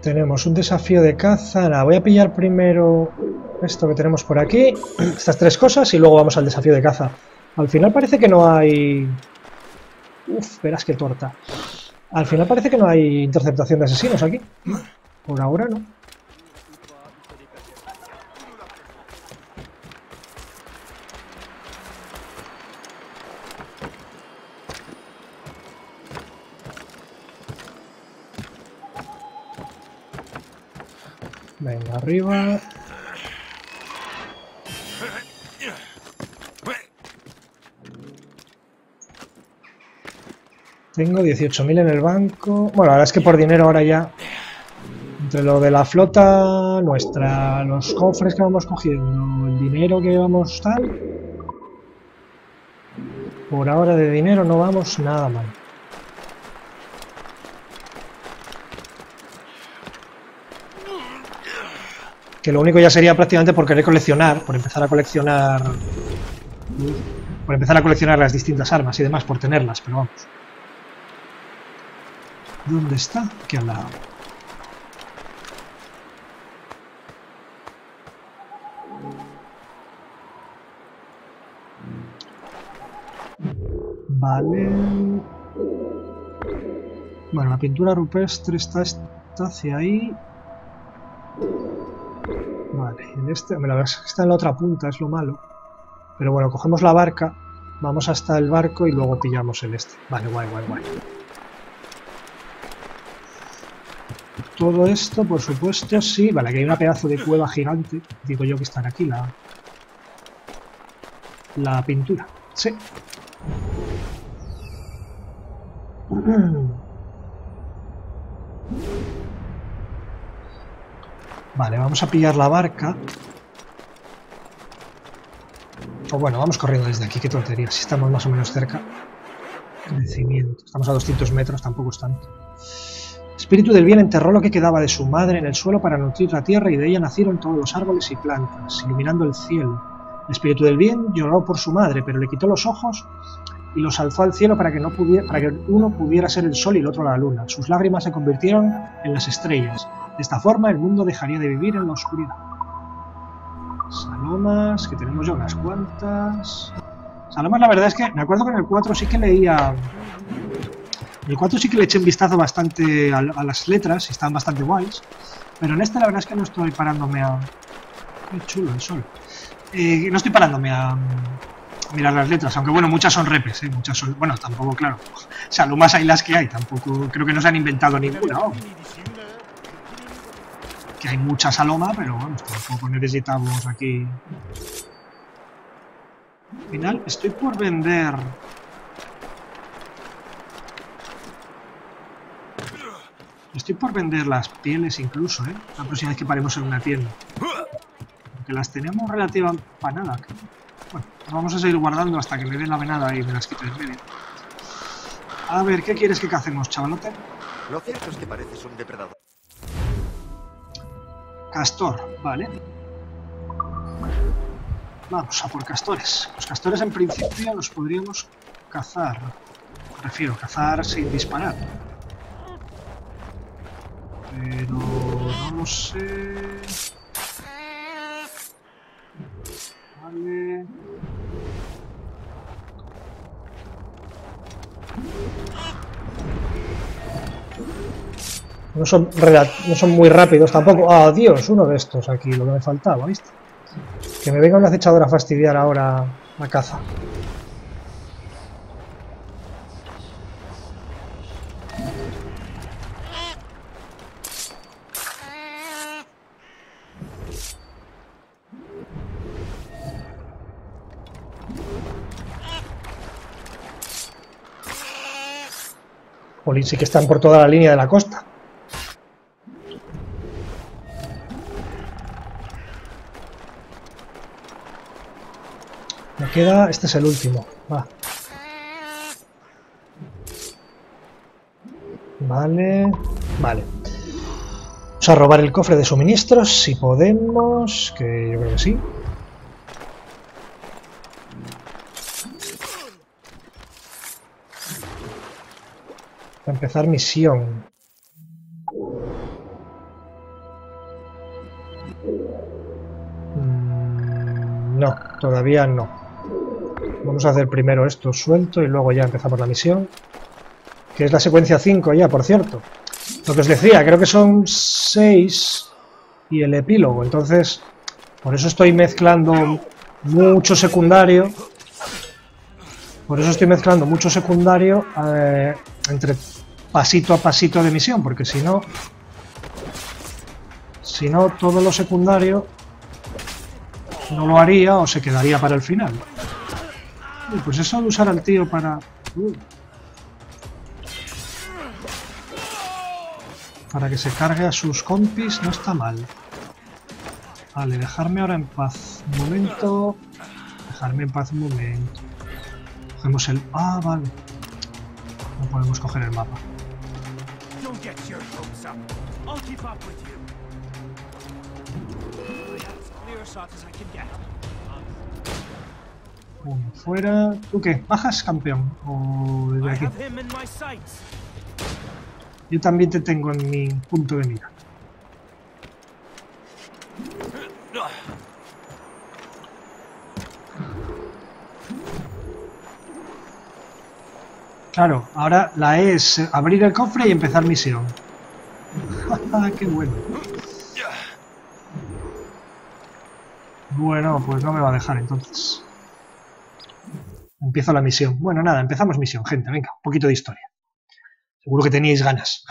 Tenemos un desafío de caza. Nada, voy a pillar primero esto que tenemos por aquí, estas tres cosas, y luego vamos al desafío de caza. Al final parece que no hay... Uf, verás qué torta. Al final parece que no hay interceptación de asesinos aquí. Por ahora no. Venga, arriba. Tengo 18.000 en el banco. Bueno, la verdad es que por dinero ahora ya... Entre lo de la flota nuestra, los cofres que vamos cogiendo, el dinero que vamos tal... Por ahora de dinero no vamos nada mal. Que lo único ya sería prácticamente por querer coleccionar, por empezar a coleccionar... Por empezar a coleccionar las distintas armas y demás, por tenerlas, pero vamos. ¿Dónde está? Aquí al lado. Vale. Bueno, la pintura rupestre está hacia ahí. Vale, en este... Me la verdad es que está en la otra punta, es lo malo. Pero bueno, cogemos la barca, vamos hasta el barco y luego pillamos el este. Vale, guay, guay, guay. Todo esto, por supuesto, sí. Vale, aquí hay una pedazo de cueva gigante. Digo yo que están aquí la pintura. Sí. Vale, vamos a pillar la barca. O bueno, vamos corriendo desde aquí, qué tontería. Si estamos más o menos cerca. Crecimiento. Estamos a 200 metros, tampoco es tanto. Espíritu del bien enterró lo que quedaba de su madre en el suelo para nutrir la tierra y de ella nacieron todos los árboles y plantas, iluminando el cielo. El espíritu del bien lloró por su madre, pero le quitó los ojos y los alzó al cielo para que uno pudiera ser el sol y el otro la luna. Sus lágrimas se convirtieron en las estrellas. De esta forma el mundo dejaría de vivir en la oscuridad. Salomas, que tenemos ya unas cuantas. Salomas, la verdad es que me acuerdo que en el 4 sí que leía... En el 4 sí que le eché un vistazo bastante a las letras, están bastante guays. Pero en este la verdad es que no estoy parándome a... Qué chulo el sol. No estoy parándome a mirar las letras, aunque bueno, muchas son repes, muchas son... Bueno, tampoco, claro. Salomas hay las que hay, tampoco... Creo que no se han inventado ninguna, oh. Que hay mucha saloma, pero bueno, tampoco necesitamos aquí. Al final, estoy por vender... Estoy por vender las pieles incluso, ¿eh? La próxima vez que paremos en una tienda. Porque las tenemos relativa empanada. Bueno, las vamos a seguir guardando hasta que me den la venada y me las quito en medio. A ver, ¿qué quieres que hacemos, chavalote? Lo cierto es que pareces un depredador. Castor, vale. Vamos a por castores. Los castores en principio los podríamos cazar. Me refiero, cazar sin disparar. Pero no lo sé... Vale... No son muy rápidos tampoco. ¡Ah, Dios! Uno de estos aquí, lo que me faltaba, ¿viste? Que me venga una acechadora a fastidiar ahora la caza. Jolín, sí que están por toda la línea de la costa. Me queda... Este es el último. Va. Vale. Vale. Vamos a robar el cofre de suministros, si podemos... Que yo creo que sí. Para empezar misión. No, todavía no. Vamos a hacer primero esto suelto y luego ya empezamos la misión. Que es la secuencia 5 ya, por cierto. Lo que os decía, creo que son 6 y el epílogo. Entonces, por eso estoy mezclando mucho secundario. Por eso estoy mezclando mucho secundario entre... pasito a pasito de misión, porque si no todo lo secundario no lo haría o se quedaría para el final. Pues eso de usar al tío para... Para que se cargue a sus compis no está mal. Vale, dejarme ahora en paz. Un momento. Dejarme en paz un momento. Cogemos el... Ah, vale. No podemos coger el mapa. Uno fuera. ¿Tú qué? ¿Bajas, campeón? ¿O desde aquí? Yo también te tengo en mi punto de mira. Claro, ahora la E es abrir el cofre y empezar misión. ¡Qué bueno! Bueno, pues no me va a dejar entonces. Empiezo la misión. Bueno, nada, empezamos misión, gente. Venga, un poquito de historia. Seguro que teníais ganas.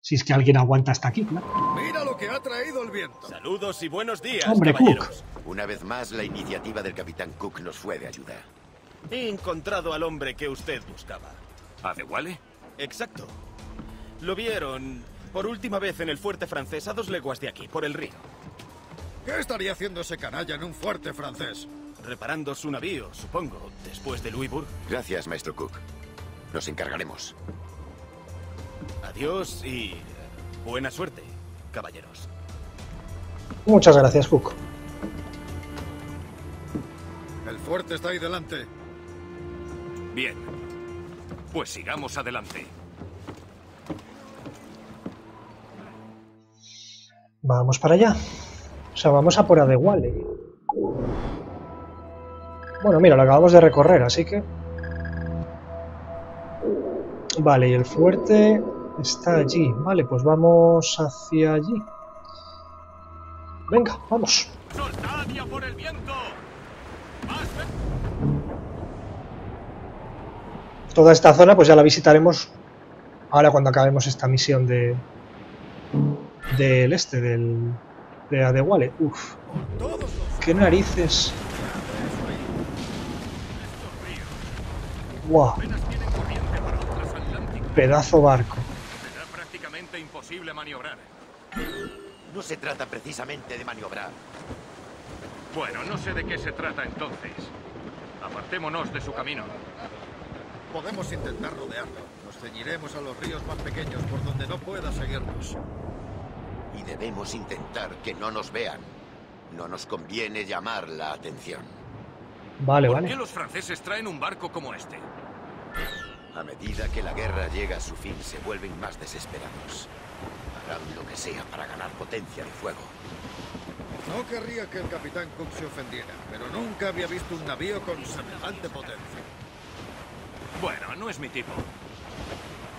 Si es que alguien aguanta hasta aquí, claro. Mira lo que ha traído el viento. Saludos y buenos días, hombre, caballeros. Cook. Una vez más, la iniciativa del Capitán Cook nos fue de ayuda. He encontrado al hombre que usted buscaba. ¿Adéwalé? Exacto. Lo vieron por última vez en el fuerte francés a 2 leguas de aquí, por el río. ¿Qué estaría haciendo ese canalla en un fuerte francés? Reparando su navío, supongo, después de Louisbourg. Gracias, maestro Cook. Nos encargaremos. Adiós y buena suerte, caballeros. Muchas gracias, Cook. El fuerte está ahí delante. Bien. Pues sigamos adelante. Vamos para allá. O sea, vamos a por Adéwalé. Bueno, mira, lo acabamos de recorrer, así que... Vale, y el fuerte está allí. Vale, pues vamos hacia allí. Venga, vamos. ¡Soldad por el viento! Toda esta zona pues ya la visitaremos ahora cuando acabemos esta misión de... de Adéwalé. Uf. ¡Qué narices! ¡Guau! Pedazo barco. Será prácticamente imposible maniobrar. No se trata precisamente de maniobrar. Bueno, no sé de qué se trata entonces. Apartémonos de su camino. Podemos intentar rodearlo. Nos ceñiremos a los ríos más pequeños por donde no pueda seguirnos. Y debemos intentar que no nos vean. No nos conviene llamar la atención. Vale, vale. ¿Por qué los franceses traen un barco como este? A medida que la guerra llega a su fin, se vuelven más desesperados. Harán lo que sea para ganar potencia de fuego. No querría que el Capitán Cook se ofendiera, pero nunca había visto un navío con semejante potencia. Bueno, no es mi tipo.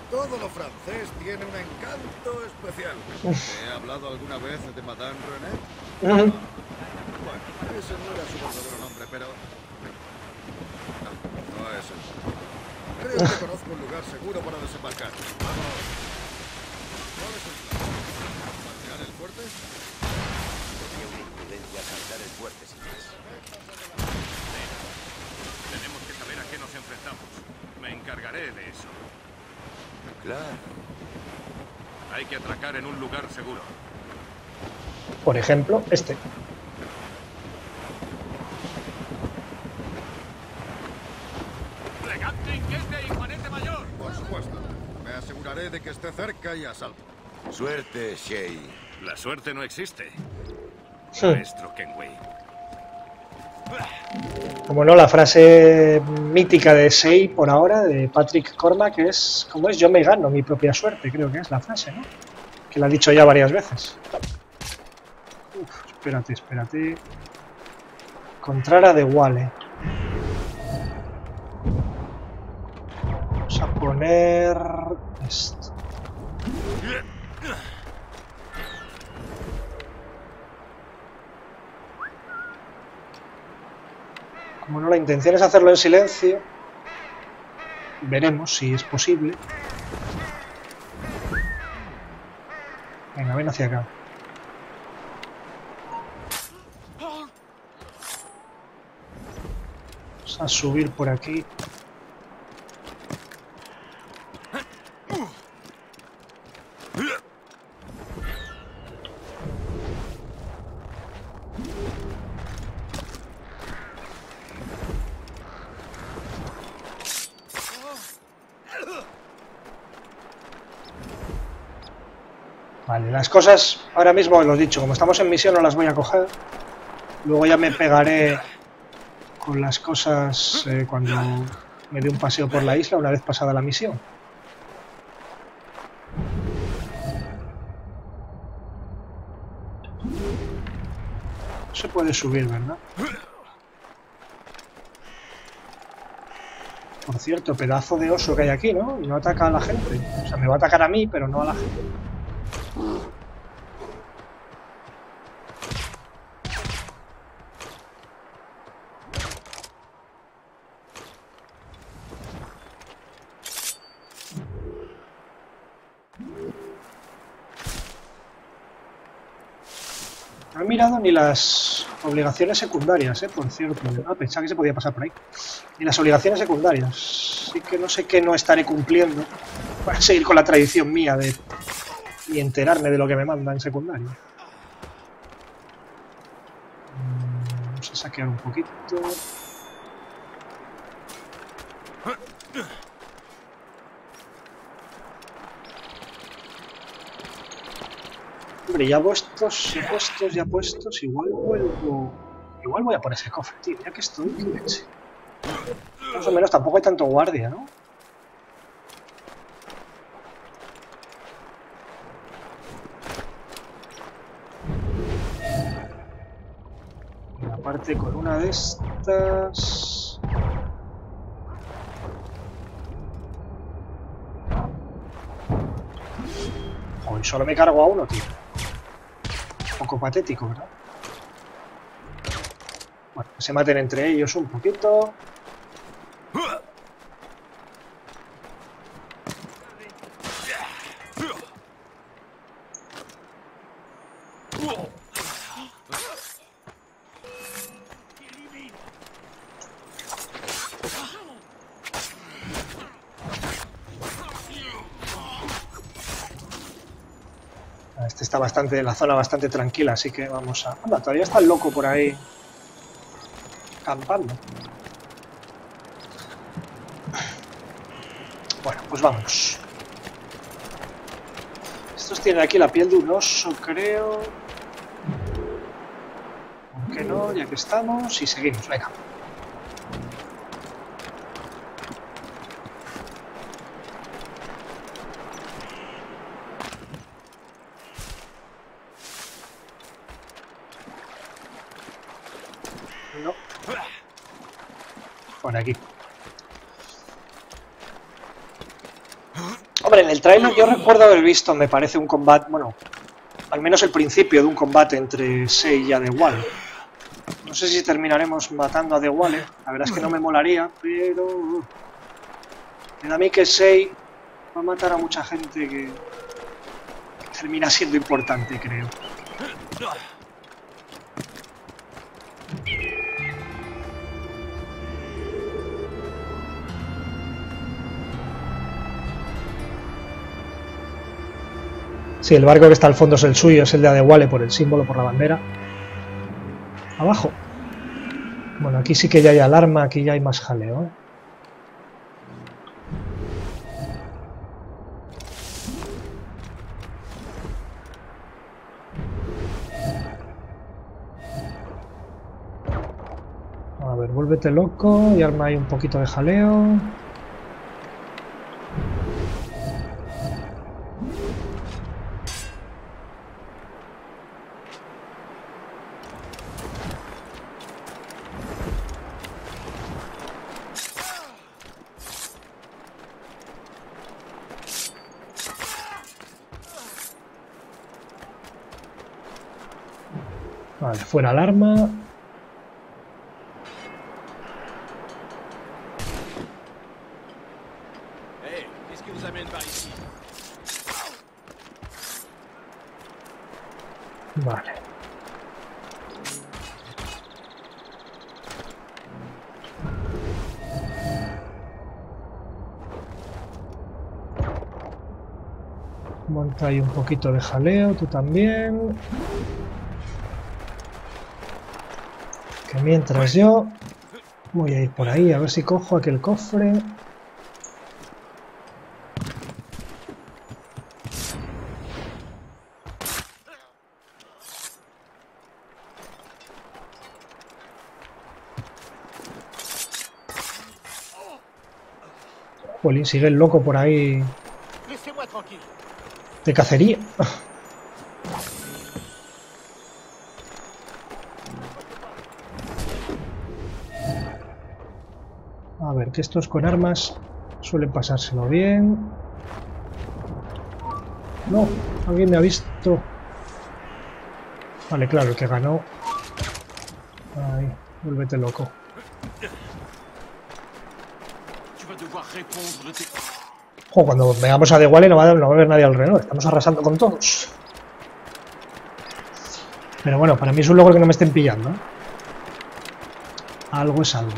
Todo lo francés tiene un encanto especial. ¿He hablado alguna vez de Madame Renet? Bueno, ese no era su verdadero nombre, pero... No, no es el... Creo que conozco un lugar seguro para desembarcar. Vamos. ¿Cuál es el plan? ¿Marcar el fuerte? Sería una imprudencia saltar el fuerte, señores. Tenemos que saber a qué nos enfrentamos. Me encargaré de eso. Claro. Hay que atracar en un lugar seguro. Por ejemplo, este. De que esté cerca y a salvo. Suerte, Shay. La suerte no existe. Sí. Maestro Kenway. Como no, la frase mítica de Shay por ahora, de Patrick Cormac, que es, como es, yo me gano mi propia suerte, creo que es la frase, ¿no? Que la ha dicho ya varias veces. Uf, espérate, espérate. Encontrar a Adéwalé. Vamos a poner... esto. Como no, la intención es hacerlo en silencio. Veremos si es posible. Venga, ven hacia acá. Vamos a subir por aquí. Vale, las cosas ahora mismo os lo he dicho, como estamos en misión no las voy a coger. Luego ya me pegaré con las cosas cuando me dé un paseo por la isla una vez pasada la misión. No se puede subir, ¿verdad? Por cierto, pedazo de oso que hay aquí, ¿no? Y no ataca a la gente. O sea, me va a atacar a mí, pero no a la gente. No he mirado ni las obligaciones secundarias, por cierto. Ah, pensaba que se podía pasar por ahí. Ni las obligaciones secundarias. Así que no sé qué no estaré cumpliendo. Voy a seguir con la tradición mía de... y enterarme de lo que me manda en secundario. Vamos a saquear un poquito. Hombre, ya puestos, ya puestos, ya puestos. Igual vuelvo... Igual voy a por ese cofre, tío. Ya que estoy, qué leche. Más o menos tampoco hay tanto guardia, ¿no? Parte con una de estas. Hoy solo me cargo a uno, tío. Un poco patético, ¿verdad? Bueno, que se maten entre ellos un poquito. Bastante, la zona bastante tranquila, así que vamos a... Anda, todavía está el loco por ahí campando. Bueno, pues vamos. Estos tienen aquí la piel de un oso, creo. Aunque no, ya que estamos y seguimos, venga. Aquí. Hombre, en el trailer yo recuerdo haber visto, me parece, un combate, bueno, al menos el principio de un combate entre Shay y Adéwalé. No sé si terminaremos matando a Adéwalé, la verdad es que no me molaría, pero... Me da a mí que Shay va a matar a mucha gente que termina siendo importante, creo. Sí, el barco que está al fondo es el suyo, es el de Adéwalé por el símbolo, por la bandera. Abajo. Bueno, aquí sí que ya hay alarma, aquí ya hay más jaleo, ¿eh? A ver, vuélvete loco y arma ahí un poquito de jaleo. Fuera alarma. Vale. Monta ahí un poquito de jaleo, tú también. Mientras yo voy a ir por ahí, a ver si cojo aquel cofre. Jolín, sigue el loco por ahí. De cacería. A ver, que estos con armas suelen pasárselo bien. No, alguien me ha visto. Vale, claro, el que ganó. Ay, vuélvete loco. Ojo, cuando veamos a Adéwalé no va a ver nadie al reloj. Estamos arrasando con todos. Pero bueno, para mí es un logro que no me estén pillando, ¿eh? Algo es algo.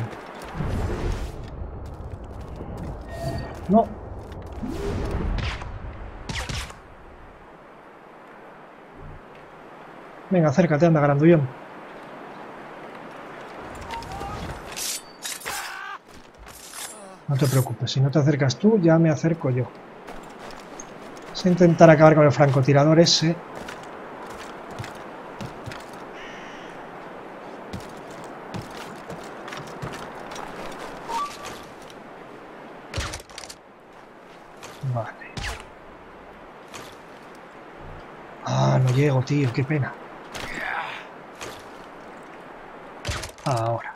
No. Venga, acércate, anda, garandullón. No te preocupes, si no te acercas tú, ya me acerco yo. Vamos a intentar acabar con el francotirador ese. Vale. Ah, no llego, tío, qué pena. Ahora.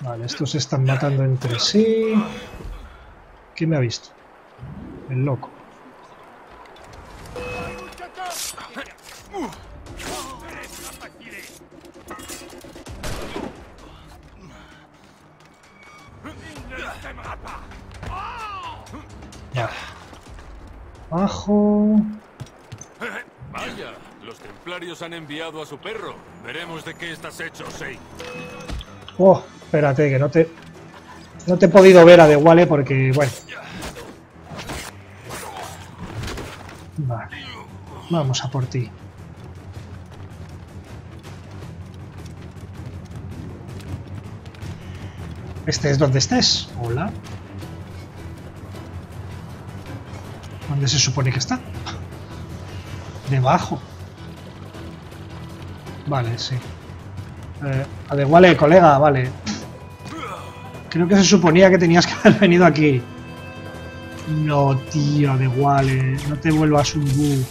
Vale, estos se están matando entre sí. ¿Quién me ha visto? El loco. Ya. Bajo. Vaya, los templarios han enviado a su perro. Veremos de qué estás hecho, Shay. Oh, espérate, que no te he podido ver a Adéwalé porque, bueno. Vale. Vamos a por ti. Este es donde estés. Hola. ¿Dónde se supone que está? Debajo. Vale, sí. Adéwalé, colega, vale. Creo que se suponía que tenías que haber venido aquí. No, tío, Adéwalé. No te vuelvas un bug.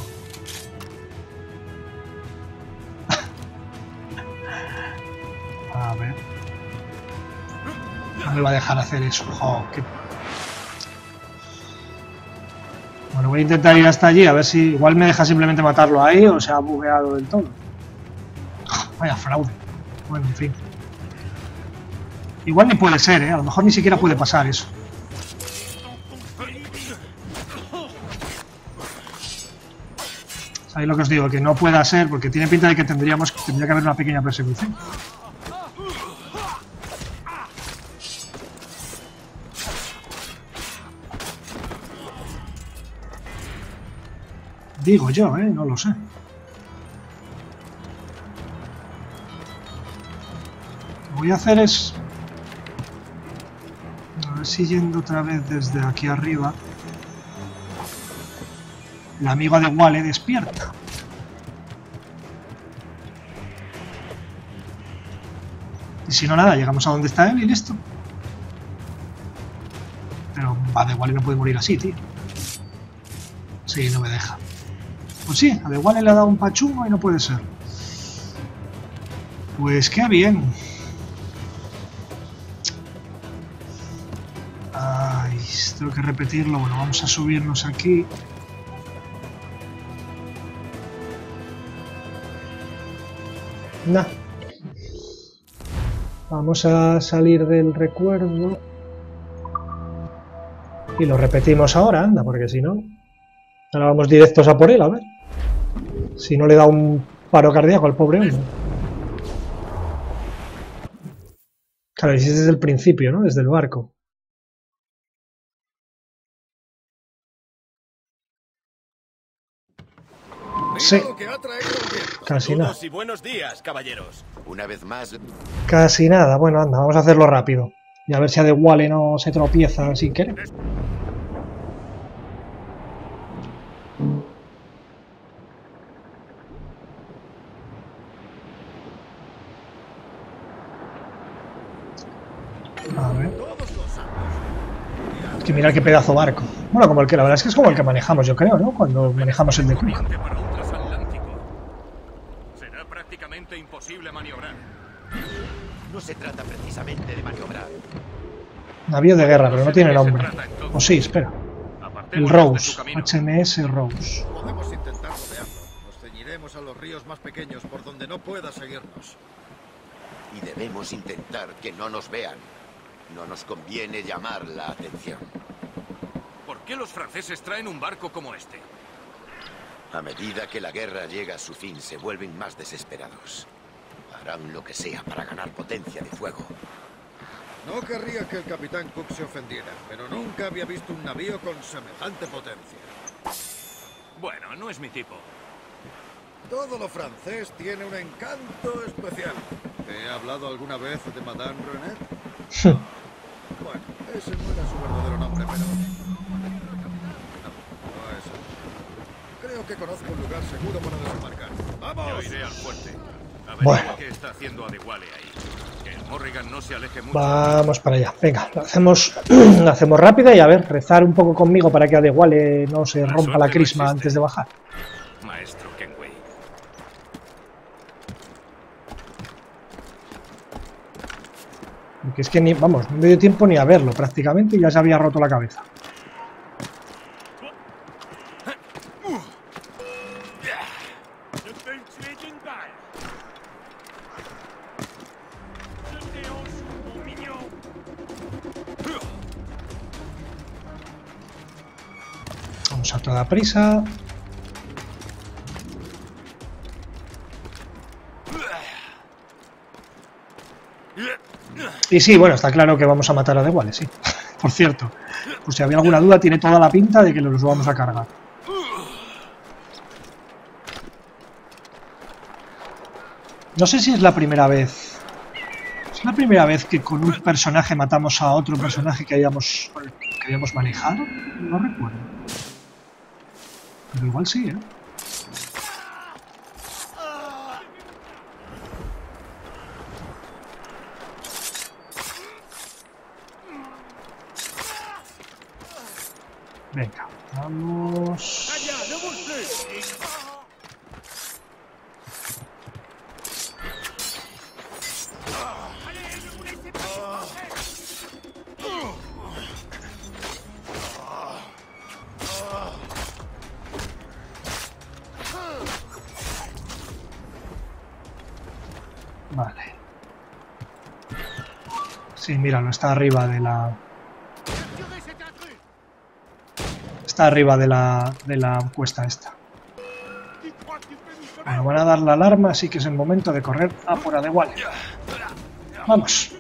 A ver. No me va a dejar hacer eso. Oh, qué... Bueno, voy a intentar ir hasta allí. A ver si igual me deja simplemente matarlo ahí o se ha bugueado del todo. Vaya fraude. Bueno, en fin. Igual ni puede ser, ¿eh? A lo mejor ni siquiera puede pasar eso. ¿Sabéis lo que os digo? Que no pueda ser, porque tiene pinta de que tendría que haber una pequeña persecución. Digo yo, ¿eh? No lo sé. Voy a hacer es, a ver si yendo otra vez desde aquí arriba, el amigo Adéwalé despierta. Y si no nada, llegamos a donde está él y listo. Pero Adéwalé no puede morir así, tío. Sí, no me deja. Pues sí, Adéwalé le ha dado un pachungo y no puede ser. Pues qué bien. Tengo que repetirlo. Bueno, vamos a subirnos aquí. Nah. Vamos a salir del recuerdo. Y lo repetimos ahora, anda, porque si no... Ahora vamos directos a por él, a ver. Si no le da un paro cardíaco al pobre hombre. Claro, hiciste desde el principio, ¿no? Desde el barco. Sí. Casi nada. Buenos días, caballeros. Una vez más. Casi nada. Bueno, anda, vamos a hacerlo rápido. Y a ver si Adéwalé no se tropieza sin querer. Y mira qué pedazo barco. Bueno, como el que, la verdad es que es como el que manejamos, yo creo, ¿no? Cuando manejamos el de Cuba. Será prácticamente imposible maniobrar. No se trata precisamente de maniobrar. Navío de guerra, pero no tiene nombre. O sí, espera. El Rose, HMS Rose. Podemos intentar rodearlo. Nos ceñiremos a los ríos más pequeños por donde no pueda seguirnos. Y debemos intentar que no nos vean. No nos conviene llamar la atención. ¿Por qué los franceses traen un barco como este? A medida que la guerra llega a su fin, se vuelven más desesperados. Harán lo que sea para ganar potencia de fuego. No querría que el capitán Cook se ofendiera, pero nunca había visto un navío con semejante potencia. Bueno, no es mi tipo. Todo lo francés tiene un encanto especial. ¿Te he hablado alguna vez de Madame Renet? Sí. Bueno, ese no era su verdadero nombre, pero... No, no es. Creo que conozco un lugar seguro para desembarcar. ¡Vamos! Yo iré al fuerte. A ver qué está haciendo Adéwalé ahí. Que el Morrigan no se aleje mucho. Vamos para allá. Venga, lo hacemos rápida y a ver, rezar un poco conmigo para que Adéwalé no se rompa la crisma antes de bajar. Maestro Kenway. Porque es que ni, vamos, no me dio tiempo ni a verlo prácticamente y ya se había roto la cabeza. Vamos a toda prisa. Y sí, bueno, está claro que vamos a matar a Adéwalé, sí. Por cierto, pues si había alguna duda, tiene toda la pinta de que los vamos a cargar. No sé si es la primera vez. ¿Es la primera vez que con un personaje matamos a otro personaje que habíamos manejado? No recuerdo. Pero igual sí, ¿eh? Venga, vamos... Vale. Sí, míralo, está arriba de la... Está arriba de la cuesta esta. Bueno, van a dar la alarma, así que es el momento de correr a por Adéwalé. ¡Vamos!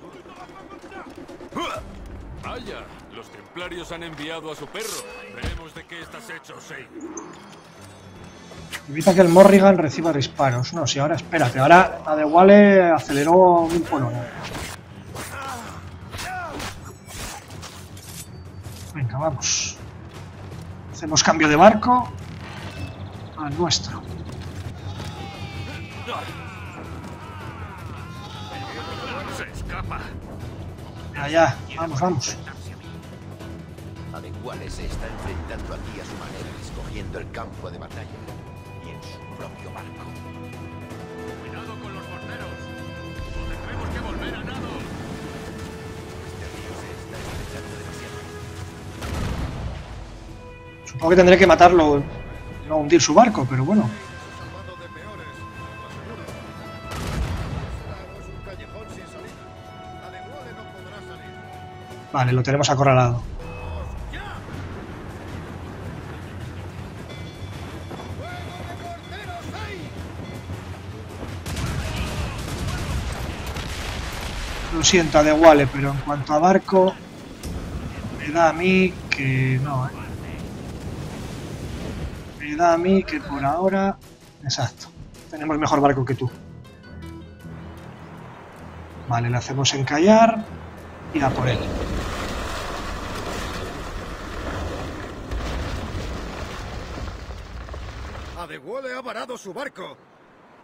Vaya, los templarios han enviado a su perro. Veremos de qué estás hecho, Shay. Evita que el Morrigan reciba disparos. No, si ahora espérate, ahora Adéwalé aceleró un por uno. Venga, vamos. Hacemos cambio de barco al nuestro. Se escapa. Allá, vamos. Adéwalé se está enfrentando aquí a su manera, escogiendo el campo de batalla y en su propio barco. Cuidado con los morteros. No tendremos que volver a nado. Este río se está estrechando demasiado. Supongo que tendré que matarlo, no hundir su barco, pero bueno. Vale, lo tenemos acorralado. Lo siento, Adéwalé, pero en cuanto a barco, me da a mí que no, ¿eh? Me da a mí que por ahora... Exacto. Tenemos mejor barco que tú. Vale, le hacemos encallar y a por él. Adéwalé ha varado su barco.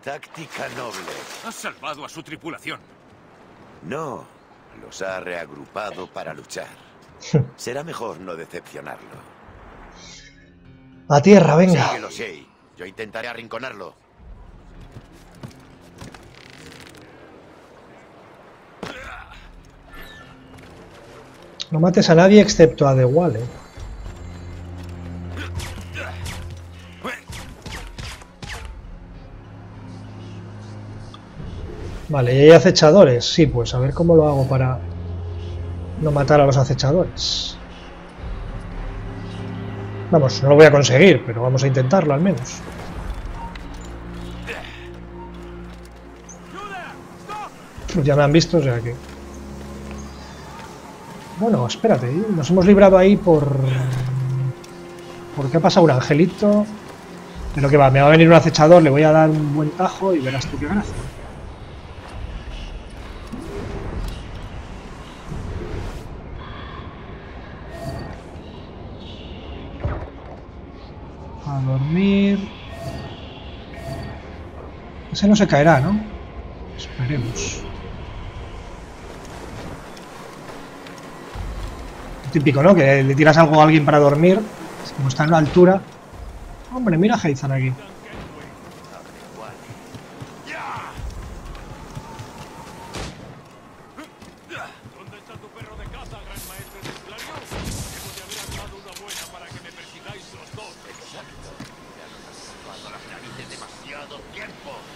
Táctica noble. Has salvado a su tripulación. No, los ha reagrupado para luchar. Será mejor no decepcionarlo. A tierra, venga. Síguelo, Shay. Yo intentaré arrinconarlo. No mates a nadie excepto a Adéwalé. Vale, ¿y hay acechadores? Sí, pues a ver cómo lo hago para no matar a los acechadores. Vamos, no lo voy a conseguir, pero vamos a intentarlo al menos. Pues ya me han visto, o sea que... Bueno, espérate, ¿eh? Nos hemos librado ahí por... Porque ha pasado un angelito. De lo que va, me va a venir un acechador, le voy a dar un buen tajo y verás tú qué gracia. A dormir. Ese no se caerá, ¿no? Esperemos. Típico, ¿no? Que le tiras algo a alguien para dormir, como está en la altura. Hombre, mira a Heizan aquí.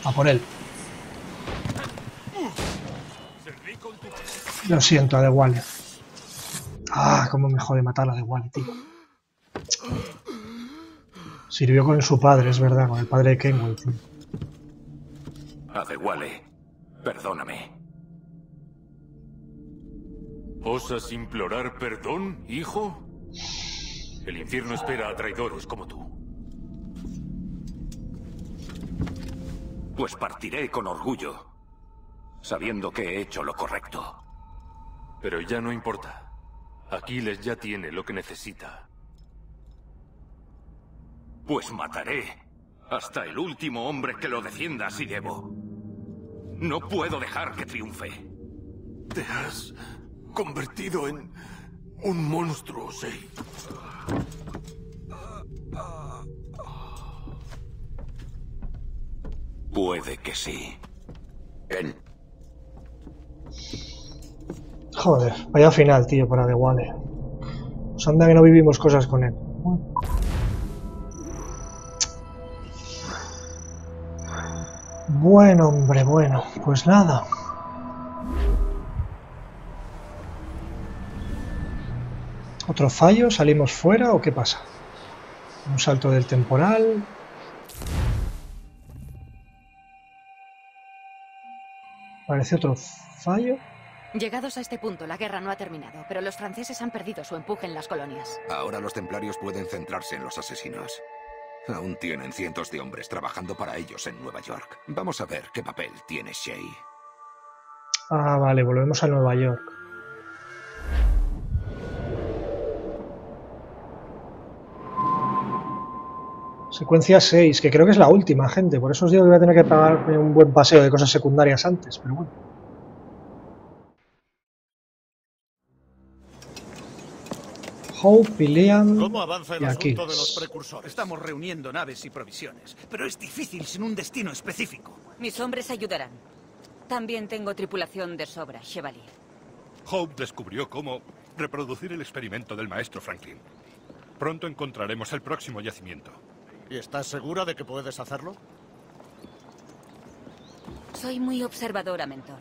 A por él. Lo siento, Adéwalé. Ah, cómo me jode matar a Adéwalé, tío. Sirvió con su padre, es verdad, con el padre de Kenway, tío. Adéwalé, perdóname. ¿Osas implorar perdón, hijo? El infierno espera a traidores como tú. Pues partiré con orgullo, sabiendo que he hecho lo correcto. Pero ya no importa. Aquiles ya tiene lo que necesita. Pues mataré hasta el último hombre que lo defienda si debo. No puedo dejar que triunfe. Te has convertido en un monstruo, Shay. Puede que sí. Ven. Joder, vaya final, tío, para Adéwalé. Pues anda que no vivimos cosas con él. Bueno, hombre, bueno. Pues nada. ¿Otro fallo? ¿Salimos fuera o qué pasa? Un salto del temporal... Parece otro fallo. Llegados a este punto, la guerra no ha terminado, pero los franceses han perdido su empuje en las colonias. Ahora los templarios pueden centrarse en los asesinos. Aún tienen cientos de hombres trabajando para ellos en Nueva York. Vamos a ver qué papel tiene Shay. Ah, vale, volvemos a Nueva York. Secuencia 6, que creo que es la última, gente. Por eso os digo que voy a tener que pagar un buen paseo de cosas secundarias antes, pero bueno. Hope, William. ¿Cómo avanza el asunto de los precursores? Estamos reuniendo naves y provisiones, pero es difícil sin un destino específico. Mis hombres ayudarán. También tengo tripulación de sobra, Chevalier. Hope descubrió cómo reproducir el experimento del maestro Franklin. Pronto encontraremos el próximo yacimiento. ¿Y estás segura de que puedes hacerlo? Soy muy observadora, mentor.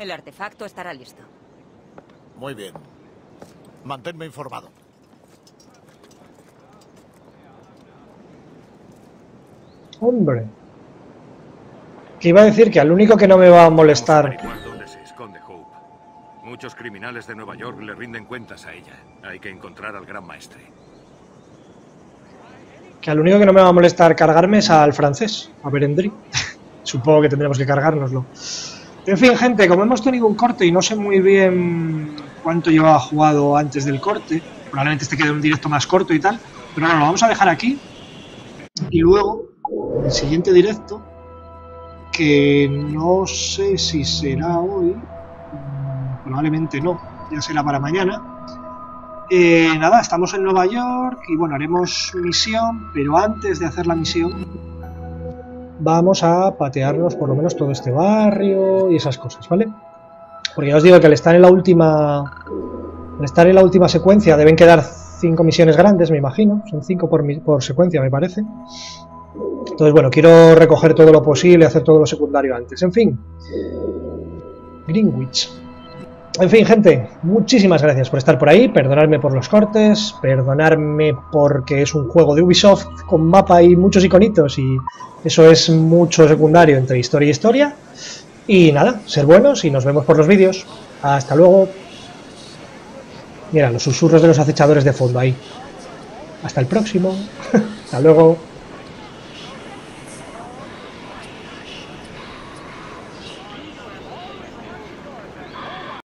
El artefacto estará listo. Muy bien. Manténme informado. Hombre. Que iba a decir que al único que no me va a molestar... ¿Dónde se esconde Hope? Muchos criminales de Nueva York le rinden cuentas a ella. Hay que encontrar al gran maestre. Que al único que no me va a molestar cargarme es al francés, a Berendry. Supongo que tendremos que cargárnoslo. En fin, gente, como hemos tenido un corte y no sé muy bien cuánto llevaba jugado antes del corte, probablemente este quede un directo más corto y tal, pero no, lo vamos a dejar aquí. Y luego, el siguiente directo, que no sé si será hoy, probablemente no, ya será para mañana. Nada, estamos en Nueva York y bueno, haremos misión, pero antes de hacer la misión vamos a patearnos por lo menos todo este barrio y esas cosas, ¿vale? Porque ya os digo que al estar en la última secuencia deben quedar 5 misiones grandes, me imagino. Son 5 por secuencia, me parece. Entonces, bueno, quiero recoger todo lo posible, hacer todo lo secundario antes. En fin. Greenwich. En fin, gente, muchísimas gracias por estar por ahí. Perdonadme por los cortes. Perdonadme porque es un juego de Ubisoft con mapa y muchos iconitos. Y eso es mucho secundario entre historia y historia. Y nada, ser buenos y nos vemos por los vídeos. Hasta luego. Mira, los susurros de los acechadores de fondo ahí. Hasta el próximo. Hasta luego.